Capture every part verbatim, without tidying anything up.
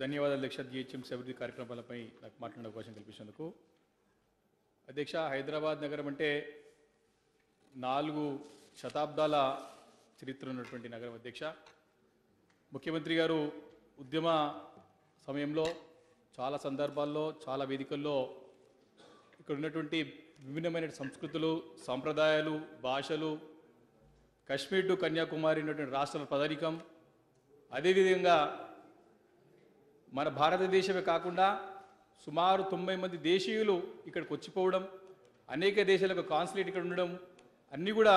ధన్యవాదాలు అధ్యక్ష జీహెచ్ఎంసీ అభివృద్ధి కార్యక్రమాలపై నాకు మాట్లాడే అవకాశం కల్పించినందుకు. అధ్యక్ష, హైదరాబాద్ నగరం అంటే నాలుగు శతాబ్దాల చరిత్ర ఉన్నటువంటి నగరం. అధ్యక్ష, ముఖ్యమంత్రి గారు ఉద్యమ సమయంలో చాలా సందర్భాల్లో చాలా వేదికల్లో ఇక్కడ ఉన్నటువంటి విభిన్నమైన సంస్కృతులు, సాంప్రదాయాలు, భాషలు, కశ్మీర్ టు కన్యాకుమారి ఉన్నటువంటి రాష్ట్రాల ప్రధానికం, అదేవిధంగా మన భారతదేశమే కాకుండా సుమారు తొంభై మంది దేశీయులు ఇక్కడికి వచ్చిపోవడం, అనేక దేశాలకు కాన్సులేట్ ఇక్కడ ఉండడం అన్నీ కూడా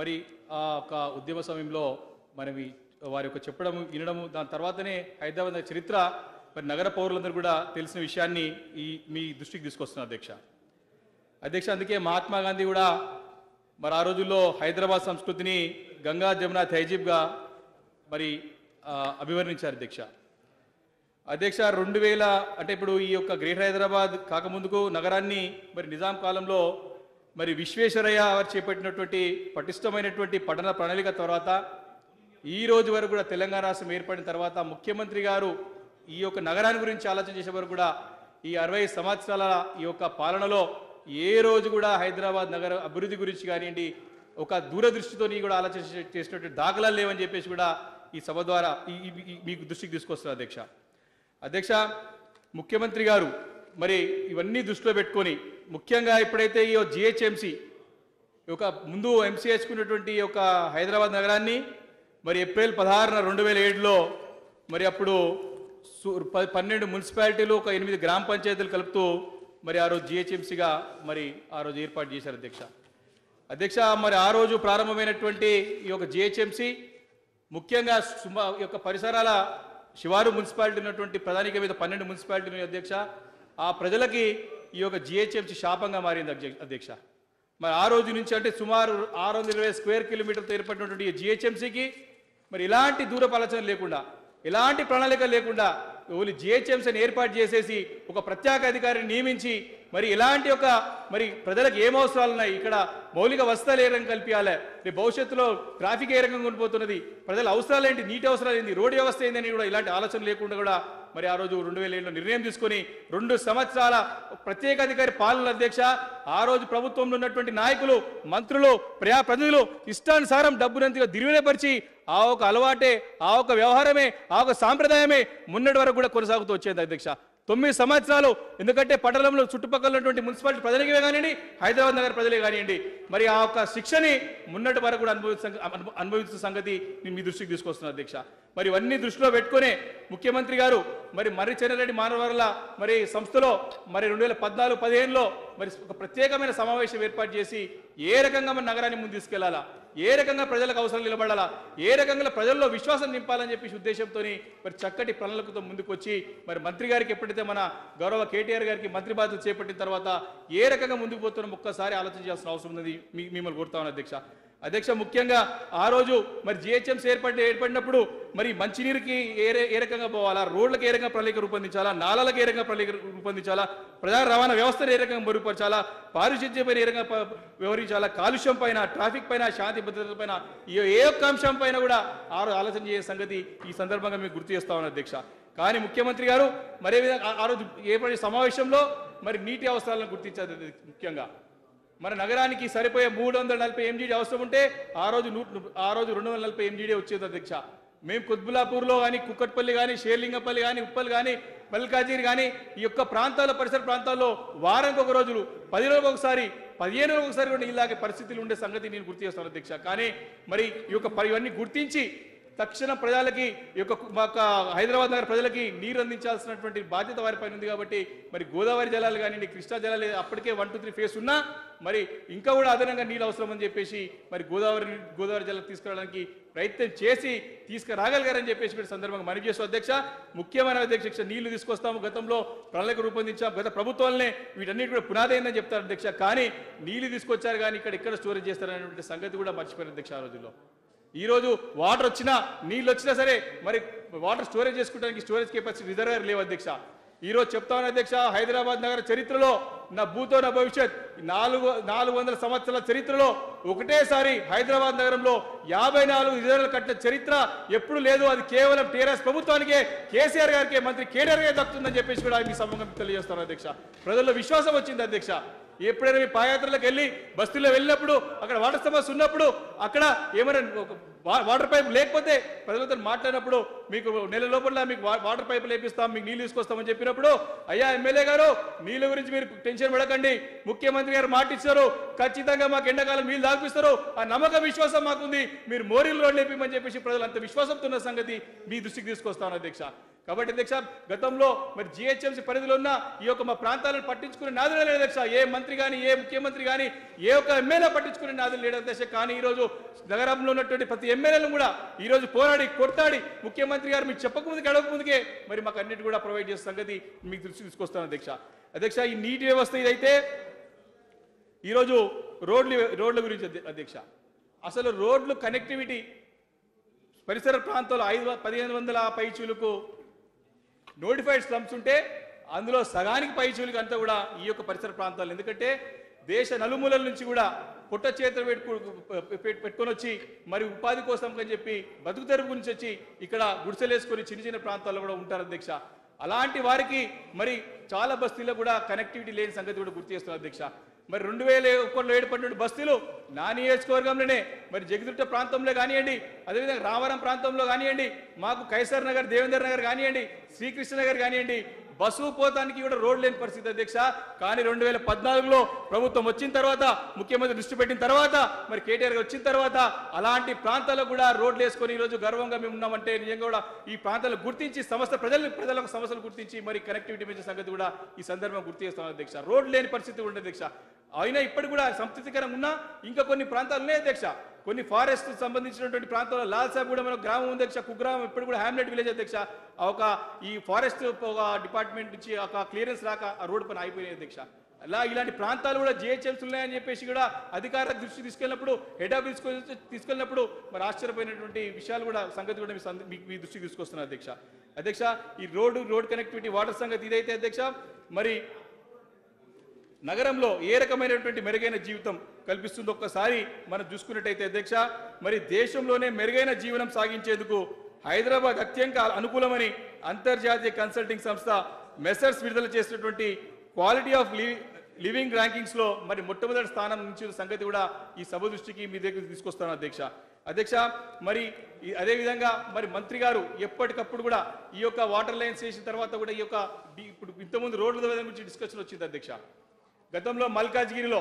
మరి ఆ యొక్క ఉద్యమ సమయంలో మనం వారి యొక్క చెప్పడం వినడము, దాని తర్వాతనే హైదరాబాద్ చరిత్ర మరి నగర పౌరులందరూ కూడా తెలిసిన విషయాన్ని ఈ మీ దృష్టికి తీసుకొస్తున్నారు అధ్యక్ష. అధ్యక్ష, అందుకే మహాత్మా గాంధీ కూడా మరి ఆ రోజుల్లో హైదరాబాద్ సంస్కృతిని గంగా జమున తైజీబ్గా మరి అభివర్ణించారు అధ్యక్ష. అధ్యక్ష, రెండు వేల అంటే ఇప్పుడు ఈ యొక్క గ్రేటర్ హైదరాబాద్ కాకముందుకు నగరాన్ని మరి నిజాం కాలంలో మరి విశ్వేశ్వరయ్య వారు చేపట్టినటువంటి పటిష్టమైనటువంటి పట్టణ ప్రణాళిక తర్వాత ఈ రోజు వరకు కూడా తెలంగాణ రాష్ట్రం ఏర్పడిన తర్వాత ముఖ్యమంత్రి గారు ఈ యొక్క నగరాన్ని గురించి ఆలోచన చేసే వరకు కూడా ఈ అరవై సంవత్సరాల ఈ యొక్క పాలనలో ఏ రోజు కూడా హైదరాబాద్ నగర అభివృద్ధి గురించి కానివ్వండి ఒక దూరదృష్టితో కూడా ఆలోచన చేసినటువంటి దాఖలాలు లేవని చెప్పేసి కూడా ఈ సభ ద్వారా మీకు దృష్టికి తీసుకొస్తున్నారు అధ్యక్ష. అధ్యక్ష, ముఖ్యమంత్రి గారు మరి ఇవన్నీ దృష్టిలో పెట్టుకొని ముఖ్యంగా ఎప్పుడైతే ఈ జిహెచ్ఎంసీ ఒక ముందు ఎంసీహెచ్కున్నటువంటి ఒక హైదరాబాద్ నగరాన్ని మరి ఏప్రిల్ పదహారున రెండు వేల ఏడులో మరి అప్పుడు పన్నెండు మున్సిపాలిటీలు ఒక ఎనిమిది గ్రామ పంచాయతీలు కలుపుతూ మరి ఆ రోజు జిహెచ్ఎంసీగా మరి ఆ రోజు ఏర్పాటు చేశారు అధ్యక్ష. అధ్యక్ష, మరి ఆ రోజు ప్రారంభమైనటువంటి ఈ యొక్క జిహెచ్ఎంసీ ముఖ్యంగా సుమా యొక్క పరిసరాల శివారు మున్సిపాలిటీ ఉన్నటువంటి ప్రధానిక మీద పన్నెండు మున్సిపాలిటీలు అధ్యక్ష ఆ ప్రజలకి ఈ యొక్క జిహెచ్ఎంసీ శాపంగా మారింది అధ్యక్ష. మరి ఆ రోజు నుంచి అంటే సుమారు ఆరు వందల ఇరవై స్క్వేర్ కిలోమీటర్తో ఏర్పడినటువంటి ఈ జిహెచ్ఎంసీకి మరి ఇలాంటి దూరపాలచన లేకుండా ఎలాంటి ప్రణాళిక లేకుండా ఓన్లీ జిహెచ్ఎంసీని ఏర్పాటు చేసేసి ఒక ప్రత్యేక అధికారిని నియమించి మరి ఇలాంటి ఒక మరి ప్రజలకు ఏం అవసరాలు ఉన్నాయి, ఇక్కడ మౌలిక వసతులు ఏ రకంగా కల్పించాలి, రేపు భవిష్యత్తులో ట్రాఫిక్ ఏ రకంగా ఉండిపోతున్నది, ప్రజల అవసరాలు ఏంటి, నీటి అవసరాలు ఏంటి, రోడ్డు వ్యవస్థ ఏందని కూడా ఇలాంటి ఆలోచన లేకుండా కూడా మరి ఆ రోజు రెండు వేల ఏడులో నిర్ణయం తీసుకొని రెండు సంవత్సరాల ప్రత్యేక అధికారి పాలన అధ్యక్ష. ఆ రోజు ప్రభుత్వంలో ఉన్నటువంటి నాయకులు, మంత్రులు, ప్రజా ప్రతినిధులు ఇష్టానుసారం డబ్బునంతగా దిరివినపరిచి ఆ ఒక అలవాటే, ఆ ఒక వ్యవహారమే, ఆ ఒక సాంప్రదాయమే మున్నటి వరకు కూడా కొనసాగుతూ వచ్చేది అధ్యక్ష. తొమ్మిది సంవత్సరాలు ఎందుకంటే పట్టణంలో చుట్టుపక్కల ఉన్నటువంటి మున్సిపాలిటీ ప్రజలకే కానివ్వండి, హైదరాబాద్ నగర ప్రజలే కానివ్వండి మరి ఆ యొక్క శిక్షని మున్నటి వరకు కూడా అనుభవించ అనుభవిస్తున్న సంగతి నేను మీ దృష్టికి తీసుకొస్తున్నాను అధ్యక్ష. మరి ఇవన్నీ దృష్టిలో పెట్టుకునే ముఖ్యమంత్రి గారు మరి మర్రి చెన్నారెడ్డి మానవ వనరుల మరి సంస్థలో మరి రెండు వేల పద్నాలుగు పదిహేనులో మరి ఒక ప్రత్యేకమైన సమావేశం ఏర్పాటు చేసి ఏ రకంగా మన నగరాన్ని ముందు తీసుకెళ్లాలా, ఏ రకంగా ప్రజలకు అవసరం నిలబడాలా, ఏ రకంగా ప్రజల్లో విశ్వాసం నింపాలని చెప్పేసి ఉద్దేశంతో మరి చక్కటి ప్రణాళికతో ముందుకు వచ్చి మరి మంత్రి గారికి ఎప్పుడైతే మన గౌరవ కేటీఆర్ గారికి మంత్రి బాధ్యత చేపట్టిన తర్వాత ఏ రకంగా ముందుకు పోతున్నాం ఒక్కసారి ఆలోచన చేయాల్సిన అవసరం ఉన్నది మీ మిమ్మల్ని కోరుతామని అధ్యక్ష. అధ్యక్ష, ముఖ్యంగా ఆ రోజు మరి జిహెచ్ఎంసీ ఏర్పడి ఏర్పడినప్పుడు మరి మంచినీరుకి ఏ ఏ రకంగా పోవాలా, రోడ్లకు ఏ రకంగా ప్రణాళిక రూపొందించాలా, నాలాలకు ఏ రకంగా ప్రణాళిక రూపొందించాలా, ప్రజా రవాణా వ్యవస్థను ఏ రకంగా మెరుగుపరచాలా, పారిశుద్ధ్యం పైన ఏ రకంగా వివరించాలా, కాలుష్యం పైన, ట్రాఫిక్ పైన, శాంతి భద్రతల పైన ఏ ఒక్క అంశం పైన కూడా ఆ రోజు ఆలోచన చేసే సంగతి ఈ సందర్భంగా మీకు గుర్తు చేస్తామని అధ్యక్ష. కానీ ముఖ్యమంత్రి గారు మరే విధంగా ఆ రోజు ఏర్పడే సమావేశంలో మరి నీటి అవసరాలను గుర్తించారు. ముఖ్యంగా మన నగరానికి సరిపోయే మూడు వందల నలభై ఎంజీడీ అవసరం ఉంటే ఆ రోజు నూ ఆ రోజు రెండు వందల నలభై ఎంజీడీ వచ్చేది అధ్యక్ష. మేము కుత్బులాపూర్లో కానీ, కుక్కట్పల్లి కానీ, షేర్లింగపల్లి కానీ, ఉప్పల్ కానీ, మల్కాజీర్ కానీ ఈ యొక్క ప్రాంతాల్లో పరిసర ప్రాంతాల్లో వారానికి ఒక రోజులు, పది రోజులకు ఒకసారి, పదిహేను రోజులకు ఒకసారి కూడా ఇలాగే పరిస్థితులు ఉండే సంగతి నేను గుర్తు చేస్తాను అధ్యక్ష. కానీ మరి ఈ యొక్క ఇవన్నీ గుర్తించి తక్షణ ప్రజలకి ఈ యొక్క హైదరాబాద్ నగర ప్రజలకి నీరు అందించాల్సినటువంటి బాధ్యత వారిపైన ఉంది. కాబట్టి మరి గోదావరి జలాలు కానివ్వండి, కృష్ణా జలాలు అప్పటికే వన్ టూ త్రీ ఫేస్ ఉన్నా మరి ఇంకా కూడా అదనంగా నీళ్ళు అవసరం అని చెప్పేసి మరి గోదావరి గోదావరి జలాలు తీసుకురావడానికి ప్రయత్నం చేసి తీసుకురాగలిగారని చెప్పేసి మీరు సందర్భంగా మనవి చేస్తూ అధ్యక్ష. ముఖ్యమైన అధ్యక్ష, నీళ్లు తీసుకొస్తాము, గతంలో ప్రణాళిక రూపొందించాము, గత ప్రభుత్వాలనే వీటన్నిటి కూడా పునాది అయిందని చెప్తారు అధ్యక్ష. కానీ నీళ్లు తీసుకొచ్చారు కానీ ఇక్కడ ఇక్కడ స్టోరేజ్ చేస్తారనేటువంటి సంగతి కూడా మర్చిపోయారు అధ్యక్ష. ఆ రోజుల్లో ఈరోజు వాటర్ వచ్చినా నీళ్ళు వచ్చినా సరే మరి వాటర్ స్టోరేజ్ చేసుకోవడానికి స్టోరేజ్ కెపాసిటీ రిజర్వేర్ లేవు అధ్యక్ష. अध्यक्ष హైదరాబాద్ नगर చరిత్రలో నా భూతో నా భవిష్యత్ నాలుగు వందల సంవత్సరాల చరిత్రలో ఒకటేసారి హైదరాబాద్ నగరంలో యాభై నాలుగు రిజర్వాయర్లు కట్టిన చరిత్ర ఎప్పుడు లేదు। అది కేవలం టీఆర్ఎస్ ప్రభుత్వానికే కేసీఆర్ గారికి మంత్రి కేడర్ గారికి దక్కుతుందని చెప్పేసి కూడా ఈ సమూహం తెలియజేస్తున్నారు అధ్యక్ష। ప్రజల్లో విశ్వాసం వచ్చింది అధ్యక్ష। ఎప్పుడైనా మీ పాదయాత్రలకు బస్సులో వెళ్ళినప్పుడు అక్కడ వాటర్ సమస్య ఉన్నప్పుడు అక్కడ ఏమైనా వాటర్ పైప్ లేకపోతే ప్రజలతో మాట్లాడినప్పుడు మీకు నెల లోపల మీకు వాటర్ పైప్ లేపిస్తాం మీకు నీళ్లు తీసుకొస్తామని చెప్పినప్పుడు అయ్యా ఎమ్మెల్యే గారు నీళ్ళ గురించి మీరు టెన్షన్ పడకండి, ముఖ్యమంత్రి గారు మాట ఇచ్చారు ఖచ్చితంగా మాకు ఎండాకాలం నీళ్ళు తాగిపిస్తారు, ఆ నమ్మక విశ్వాసం మాకుంది, మీరు మోరీలు రోడ్లు లేపిమని చెప్పేసి ప్రజలు అంత విశ్వాసంతో ఉన్న సంగతి మీ దృష్టికి తీసుకొస్తాను అధ్యక్ష। కాబట్టి అధ్యక్ష గతంలో మరి జీహెచ్ఎంసీ పరిధిలో ఉన్న ఈ యొక్క మా ప్రాంతాలను పట్టించుకునే నాదులే లేదు అధ్యక్ష। ఏ మంత్రి కానీ ఏ ముఖ్యమంత్రి కానీ ఏ ఒక్క ఎమ్మెల్యే పట్టించుకునే నాదులు లేడు అధ్యక్ష। కానీ ఈరోజు నగరంలో ఉన్నటువంటి ప్రతి ఎమ్మెల్యేలు కూడా ఈరోజు పోరాడి కొట్టాడి ముఖ్యమంత్రి గారు మీకు చెప్పకముందుకే అడగకముందుకే మరి మాకు అన్నిటి కూడా ప్రొవైడ్ చేసే సంగతి మీకు దృష్టి తీసుకొస్తాను అధ్యక్ష। అధ్యక్ష ఈ నీటి వ్యవస్థ ఇదైతే ఈరోజు రోడ్లు రోడ్ల గురించి అధ్యక్ష అసలు రోడ్లు కనెక్టివిటీ పరిసర ప్రాంతాల్లో ఐదు పదిహేను వందల పైచీలకు నోటిఫైడ్ స్లమ్స్ ఉంటే అందులో సగానికి పైచీలకు అంతా కూడా ఈ యొక్క పరిసర ప్రాంతాలు, ఎందుకంటే దేశ నలుమూలల నుంచి కూడా పుట్ట చేతులు పెట్టు పెట్టుకొని వచ్చి మరి ఉపాధి కోసం అని చెప్పి బతుకు తెరువు గురించి వచ్చి ఇక్కడ గుడిసెలేసుకొని చిన్న చిన్న ప్రాంతాల్లో కూడా ఉంటారు అధ్యక్ష। అలాంటి వారికి మరి చాలా బస్తీల్లో కూడా కనెక్టివిటీ లేని సంగతి కూడా గుర్తు చేస్తున్నారు అధ్యక్ష। మరి రెండు వేల ఒకటిలో ఏర్పడినటువంటి బస్తీలు నా నియోజకవర్గంలోనే మరి జగిదుట్ట ప్రాంతంలో కానివ్వండి, అదేవిధంగా రామవరం ప్రాంతంలో కానివ్వండి, మాకు కైసర్ నగర్ దేవేందర్ నగర్ కానివ్వండి, శ్రీకృష్ణ నగర్ కానివ్వండి, బస్సు పోతానికి కూడా రోడ్ లేని పరిస్థితి అధ్యక్ష। కానీ రెండు వేల పద్నాలుగులో ప్రభుత్వం వచ్చిన తర్వాత ముఖ్యమంత్రి దృష్టి పెట్టిన తర్వాత మరి కేటీఆర్ వచ్చిన తర్వాత అలాంటి ప్రాంతాలకు కూడా రోడ్లు వేసుకొని ఈరోజు గర్వంగా మేము ఉన్నామంటే నిజంగా కూడా ఈ ప్రాంతాలు గుర్తించి సమస్య ప్రజలు ప్రజలకు సమస్యలు గుర్తించి మరి కనెక్టివిటీ పెంచే సంగతి కూడా ఈ సందర్భంగా గుర్తు చేస్తున్నాం అధ్యక్ష। రోడ్లు లేని పరిస్థితి ఉండదు అధ్యక్ష। అయినా ఇప్పటికి కూడా సంతృప్తికరంగా ఉన్నా ఇంకా కొన్ని ప్రాంతాలు ఉన్నాయి అధ్యక్ష। కొన్ని ఫారెస్ట్ సంబంధించినటువంటి ప్రాంతాల్లో లాల్ సాహెబ్ కూడా మన గ్రామం ఉంది అధ్యక్ష, కుగ్రామం, ఇప్పుడు కూడా హ్యామ్లెట్ విలేజ్ అధ్యక్ష। ఒక ఈ ఫారెస్ట్ డిపార్ట్మెంట్ నుంచి ఒక క్లియరెన్స్ రాక ఆ రోడ్డు పని అయిపోయినాయి అధ్యక్ష। అలా ఇలాంటి ప్రాంతాలు కూడా జీహెచ్ఎంసీ ఉన్నాయని చెప్పేసి కూడా అధికార దృష్టి తీసుకెళ్ళినప్పుడు హెడ్ ఆఫ్ తీసుకొని తీసుకెళ్ళినప్పుడు మరి ఆశ్చర్యపోయినటువంటి విషయాలు కూడా సంగతి కూడా మీ దృష్టికి తీసుకొస్తున్నారు అధ్యక్ష। అధ్యక్ష ఈ రోడ్డు రోడ్ కనెక్టివిటీ వాటర్ సంగతి ఇదైతే అధ్యక్ష మరి నగరంలో ఏ రకమైనటువంటి మెరుగైన జీవితం కల్పిస్తుందో ఒక్కసారి మనం చూసుకున్నట్టయితే అధ్యక్ష మరి దేశంలోనే మెరుగైన జీవనం సాగించేందుకు హైదరాబాద్ అత్యంత అనుకూలమని అంతర్జాతీయ కన్సల్టింగ్ సంస్థ మెసర్స్ విడుదల చేసినటువంటి క్వాలిటీ ఆఫ్ లివింగ్ ర్యాంకింగ్స్లో మరి మొట్టమొదటి స్థానం నిలిచిన సంగతి కూడా ఈ సభ దృష్టికి మీ దగ్గర తీసుకొస్తాను అధ్యక్ష। అధ్యక్ష మరి అదేవిధంగా మరి మంత్రి గారు ఎప్పటికప్పుడు కూడా ఈ యొక్క వాటర్ లైన్స్ చేసిన తర్వాత కూడా ఈ యొక్క ఇప్పుడు ఇంతకుముందు రోడ్ల గురించి డిస్కషన్ వచ్చింది అధ్యక్ష। గతంలో మల్కాజ్గిరిలో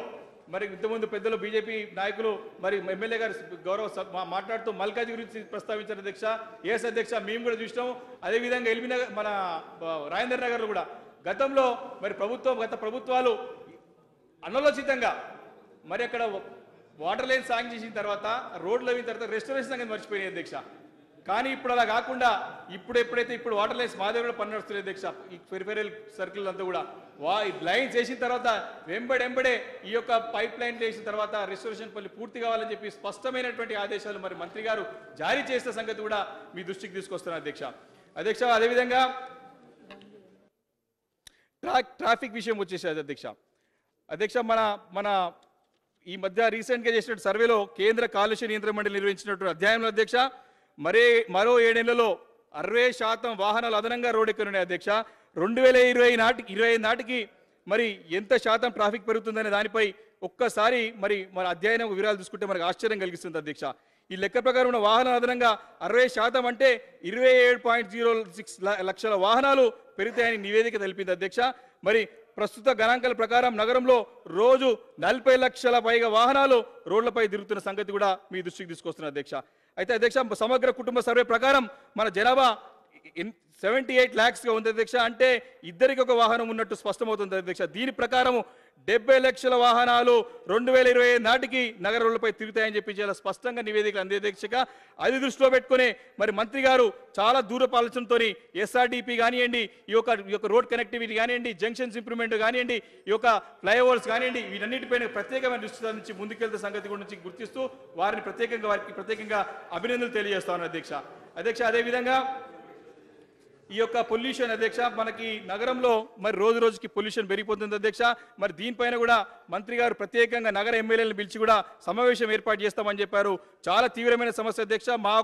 మరి ఇంతకుముందు పెద్దలు బీజేపీ నాయకులు మరి ఎమ్మెల్యే గారు గౌరవ మాట్లాడుతూ మల్కాజ్గిరి గురించి ప్రస్తావించారు అధ్యక్ష। ఏఎస్ అధ్యక్ష మేము కూడా చూసినాము, అదేవిధంగా ఎల్బీ నగర్ మన రాజేంద్ర నగర్లో కూడా గతంలో మరి ప్రభుత్వం గత ప్రభుత్వాలు అనాలోచితంగా మరి అక్కడ వాటర్ లైన్ శాంక్షన్ తర్వాత రోడ్లు అయిన తర్వాత రెస్టారేషన్ అనేది మర్చిపోయినాయి అధ్యక్ష। కానీ ఇప్పుడు అలా కాకుండా ఇప్పుడు ఎప్పుడైతే ఇప్పుడు వాటర్ లైన్స్ మా దగ్గర పని నడుస్తున్నాయి అధ్యక్ష। ఈ పెరిఫెరల్ సర్కిల్ అంతా కూడా వా లైన్స్ వేసిన తర్వాత వెంబడెంబడే ఈ యొక్క పైప్ లైన్లు వేసిన తర్వాత రెస్టారేషన్ పనులు పూర్తి కావాలని చెప్పి స్పష్టమైనటువంటి ఆదేశాలు మరి మంత్రి గారు జారీ చేసిన సంగతి కూడా మీ దృష్టికి తీసుకొస్తున్నారు అధ్యక్ష। అధ్యక్ష అదేవిధంగా ట్రా ట్రాఫిక్ విషయం వచ్చేసేది అధ్యక్ష। అధ్యక్ష మన మన ఈ మధ్య రీసెంట్గా చేసిన సర్వేలో కేంద్ర కాలుష్య నియంత్రణ మండలి నిర్వహించినటువంటి అధ్యాయంలో అధ్యక్ష మరే మరో ఏడేళ్లలో అరవై శాతం వాహనాలు అదనంగా రోడ్ ఎక్కనున్నాయి అధ్యక్ష। రెండు వేల ఇరవై నాటికి ఇరవై ఐదు నాటికి మరి ఎంత శాతం ట్రాఫిక్ పెరుగుతుందనే దానిపై ఒక్కసారి మరి మన అధ్యయనం వివరాలు చూసుకుంటే మనకు ఆశ్చర్యం కలిగిస్తుంది అధ్యక్ష। ఈ లెక్క ప్రకారం ఉన్న వాహనాలు అదనంగా అరవై శాతం అంటే ఇరవై ఏడు పాయింట్ జీరో సిక్స్ లక్షల వాహనాలు పెరుగుతాయని నివేదిక తెలిపింది అధ్యక్ష। మరి ప్రస్తుత గణాంకాల ప్రకారం నగరంలో రోజు నలభై లక్షల పైగా వాహనాలు రోడ్లపై తిరుగుతున్న సంగతి కూడా మీ దృష్టికి తీసుకొస్తున్నారు అధ్యక్ష। అయితే అధ్యక్ష సమగ్ర కుటుంబ సర్వే ప్రకారం మన జనాభా సెవెంటీ ఎయిట్ ల్యాక్స్గా ఉంది అధ్యక్ష, అంటే ఇద్దరికి ఒక వాహనం ఉన్నట్టు స్పష్టమవుతుంది అధ్యక్ష। దీని ప్రకారము డెబ్బై లక్షల వాహనాలు రెండు వేల ఇరవై ఐదు నాటికి నగర రోడ్లపై తిరుగుతాయని చెప్పి చాలా స్పష్టంగా నివేదికలు అంది అధ్యక్షగా। అది దృష్టిలో పెట్టుకునే మరి మంత్రి గారు చాలా దూరపు ఆలోచనతో ఎస్ఆర్డిపి కానివ్వండి, ఈ యొక్క ఈ యొక్క రోడ్ కనెక్టివిటీ కానివ్వండి, జంక్షన్స్ ఇంప్రూవ్మెంట్ కానివ్వండి, ఈ యొక్క ఫ్లైఓవర్స్ కానివ్వండి, వీటన్నిటిపైన ప్రత్యేకమైన దృష్టి సాధించి ముందుకెళ్తే సంగతి గురించి గుర్తిస్తూ వారిని ప్రత్యేకంగా వారికి ప్రత్యేకంగా అభినందనలు తెలియజేస్తాను అధ్యక్ష। అధ్యక్ష అదేవిధంగా यह पोल्यूशन अध्यक्ष मन की नगर में मैं रोज रोज की पोल्यूशन पेरिगिपोतुंदी अध्यक्ष मैं दीनिपैन मंत्री गारु प्रत्येक नगर एम्मेल्येलनु पिलिचि समावेश चाला तीव्रमैन समस्या अध्यक्ष मा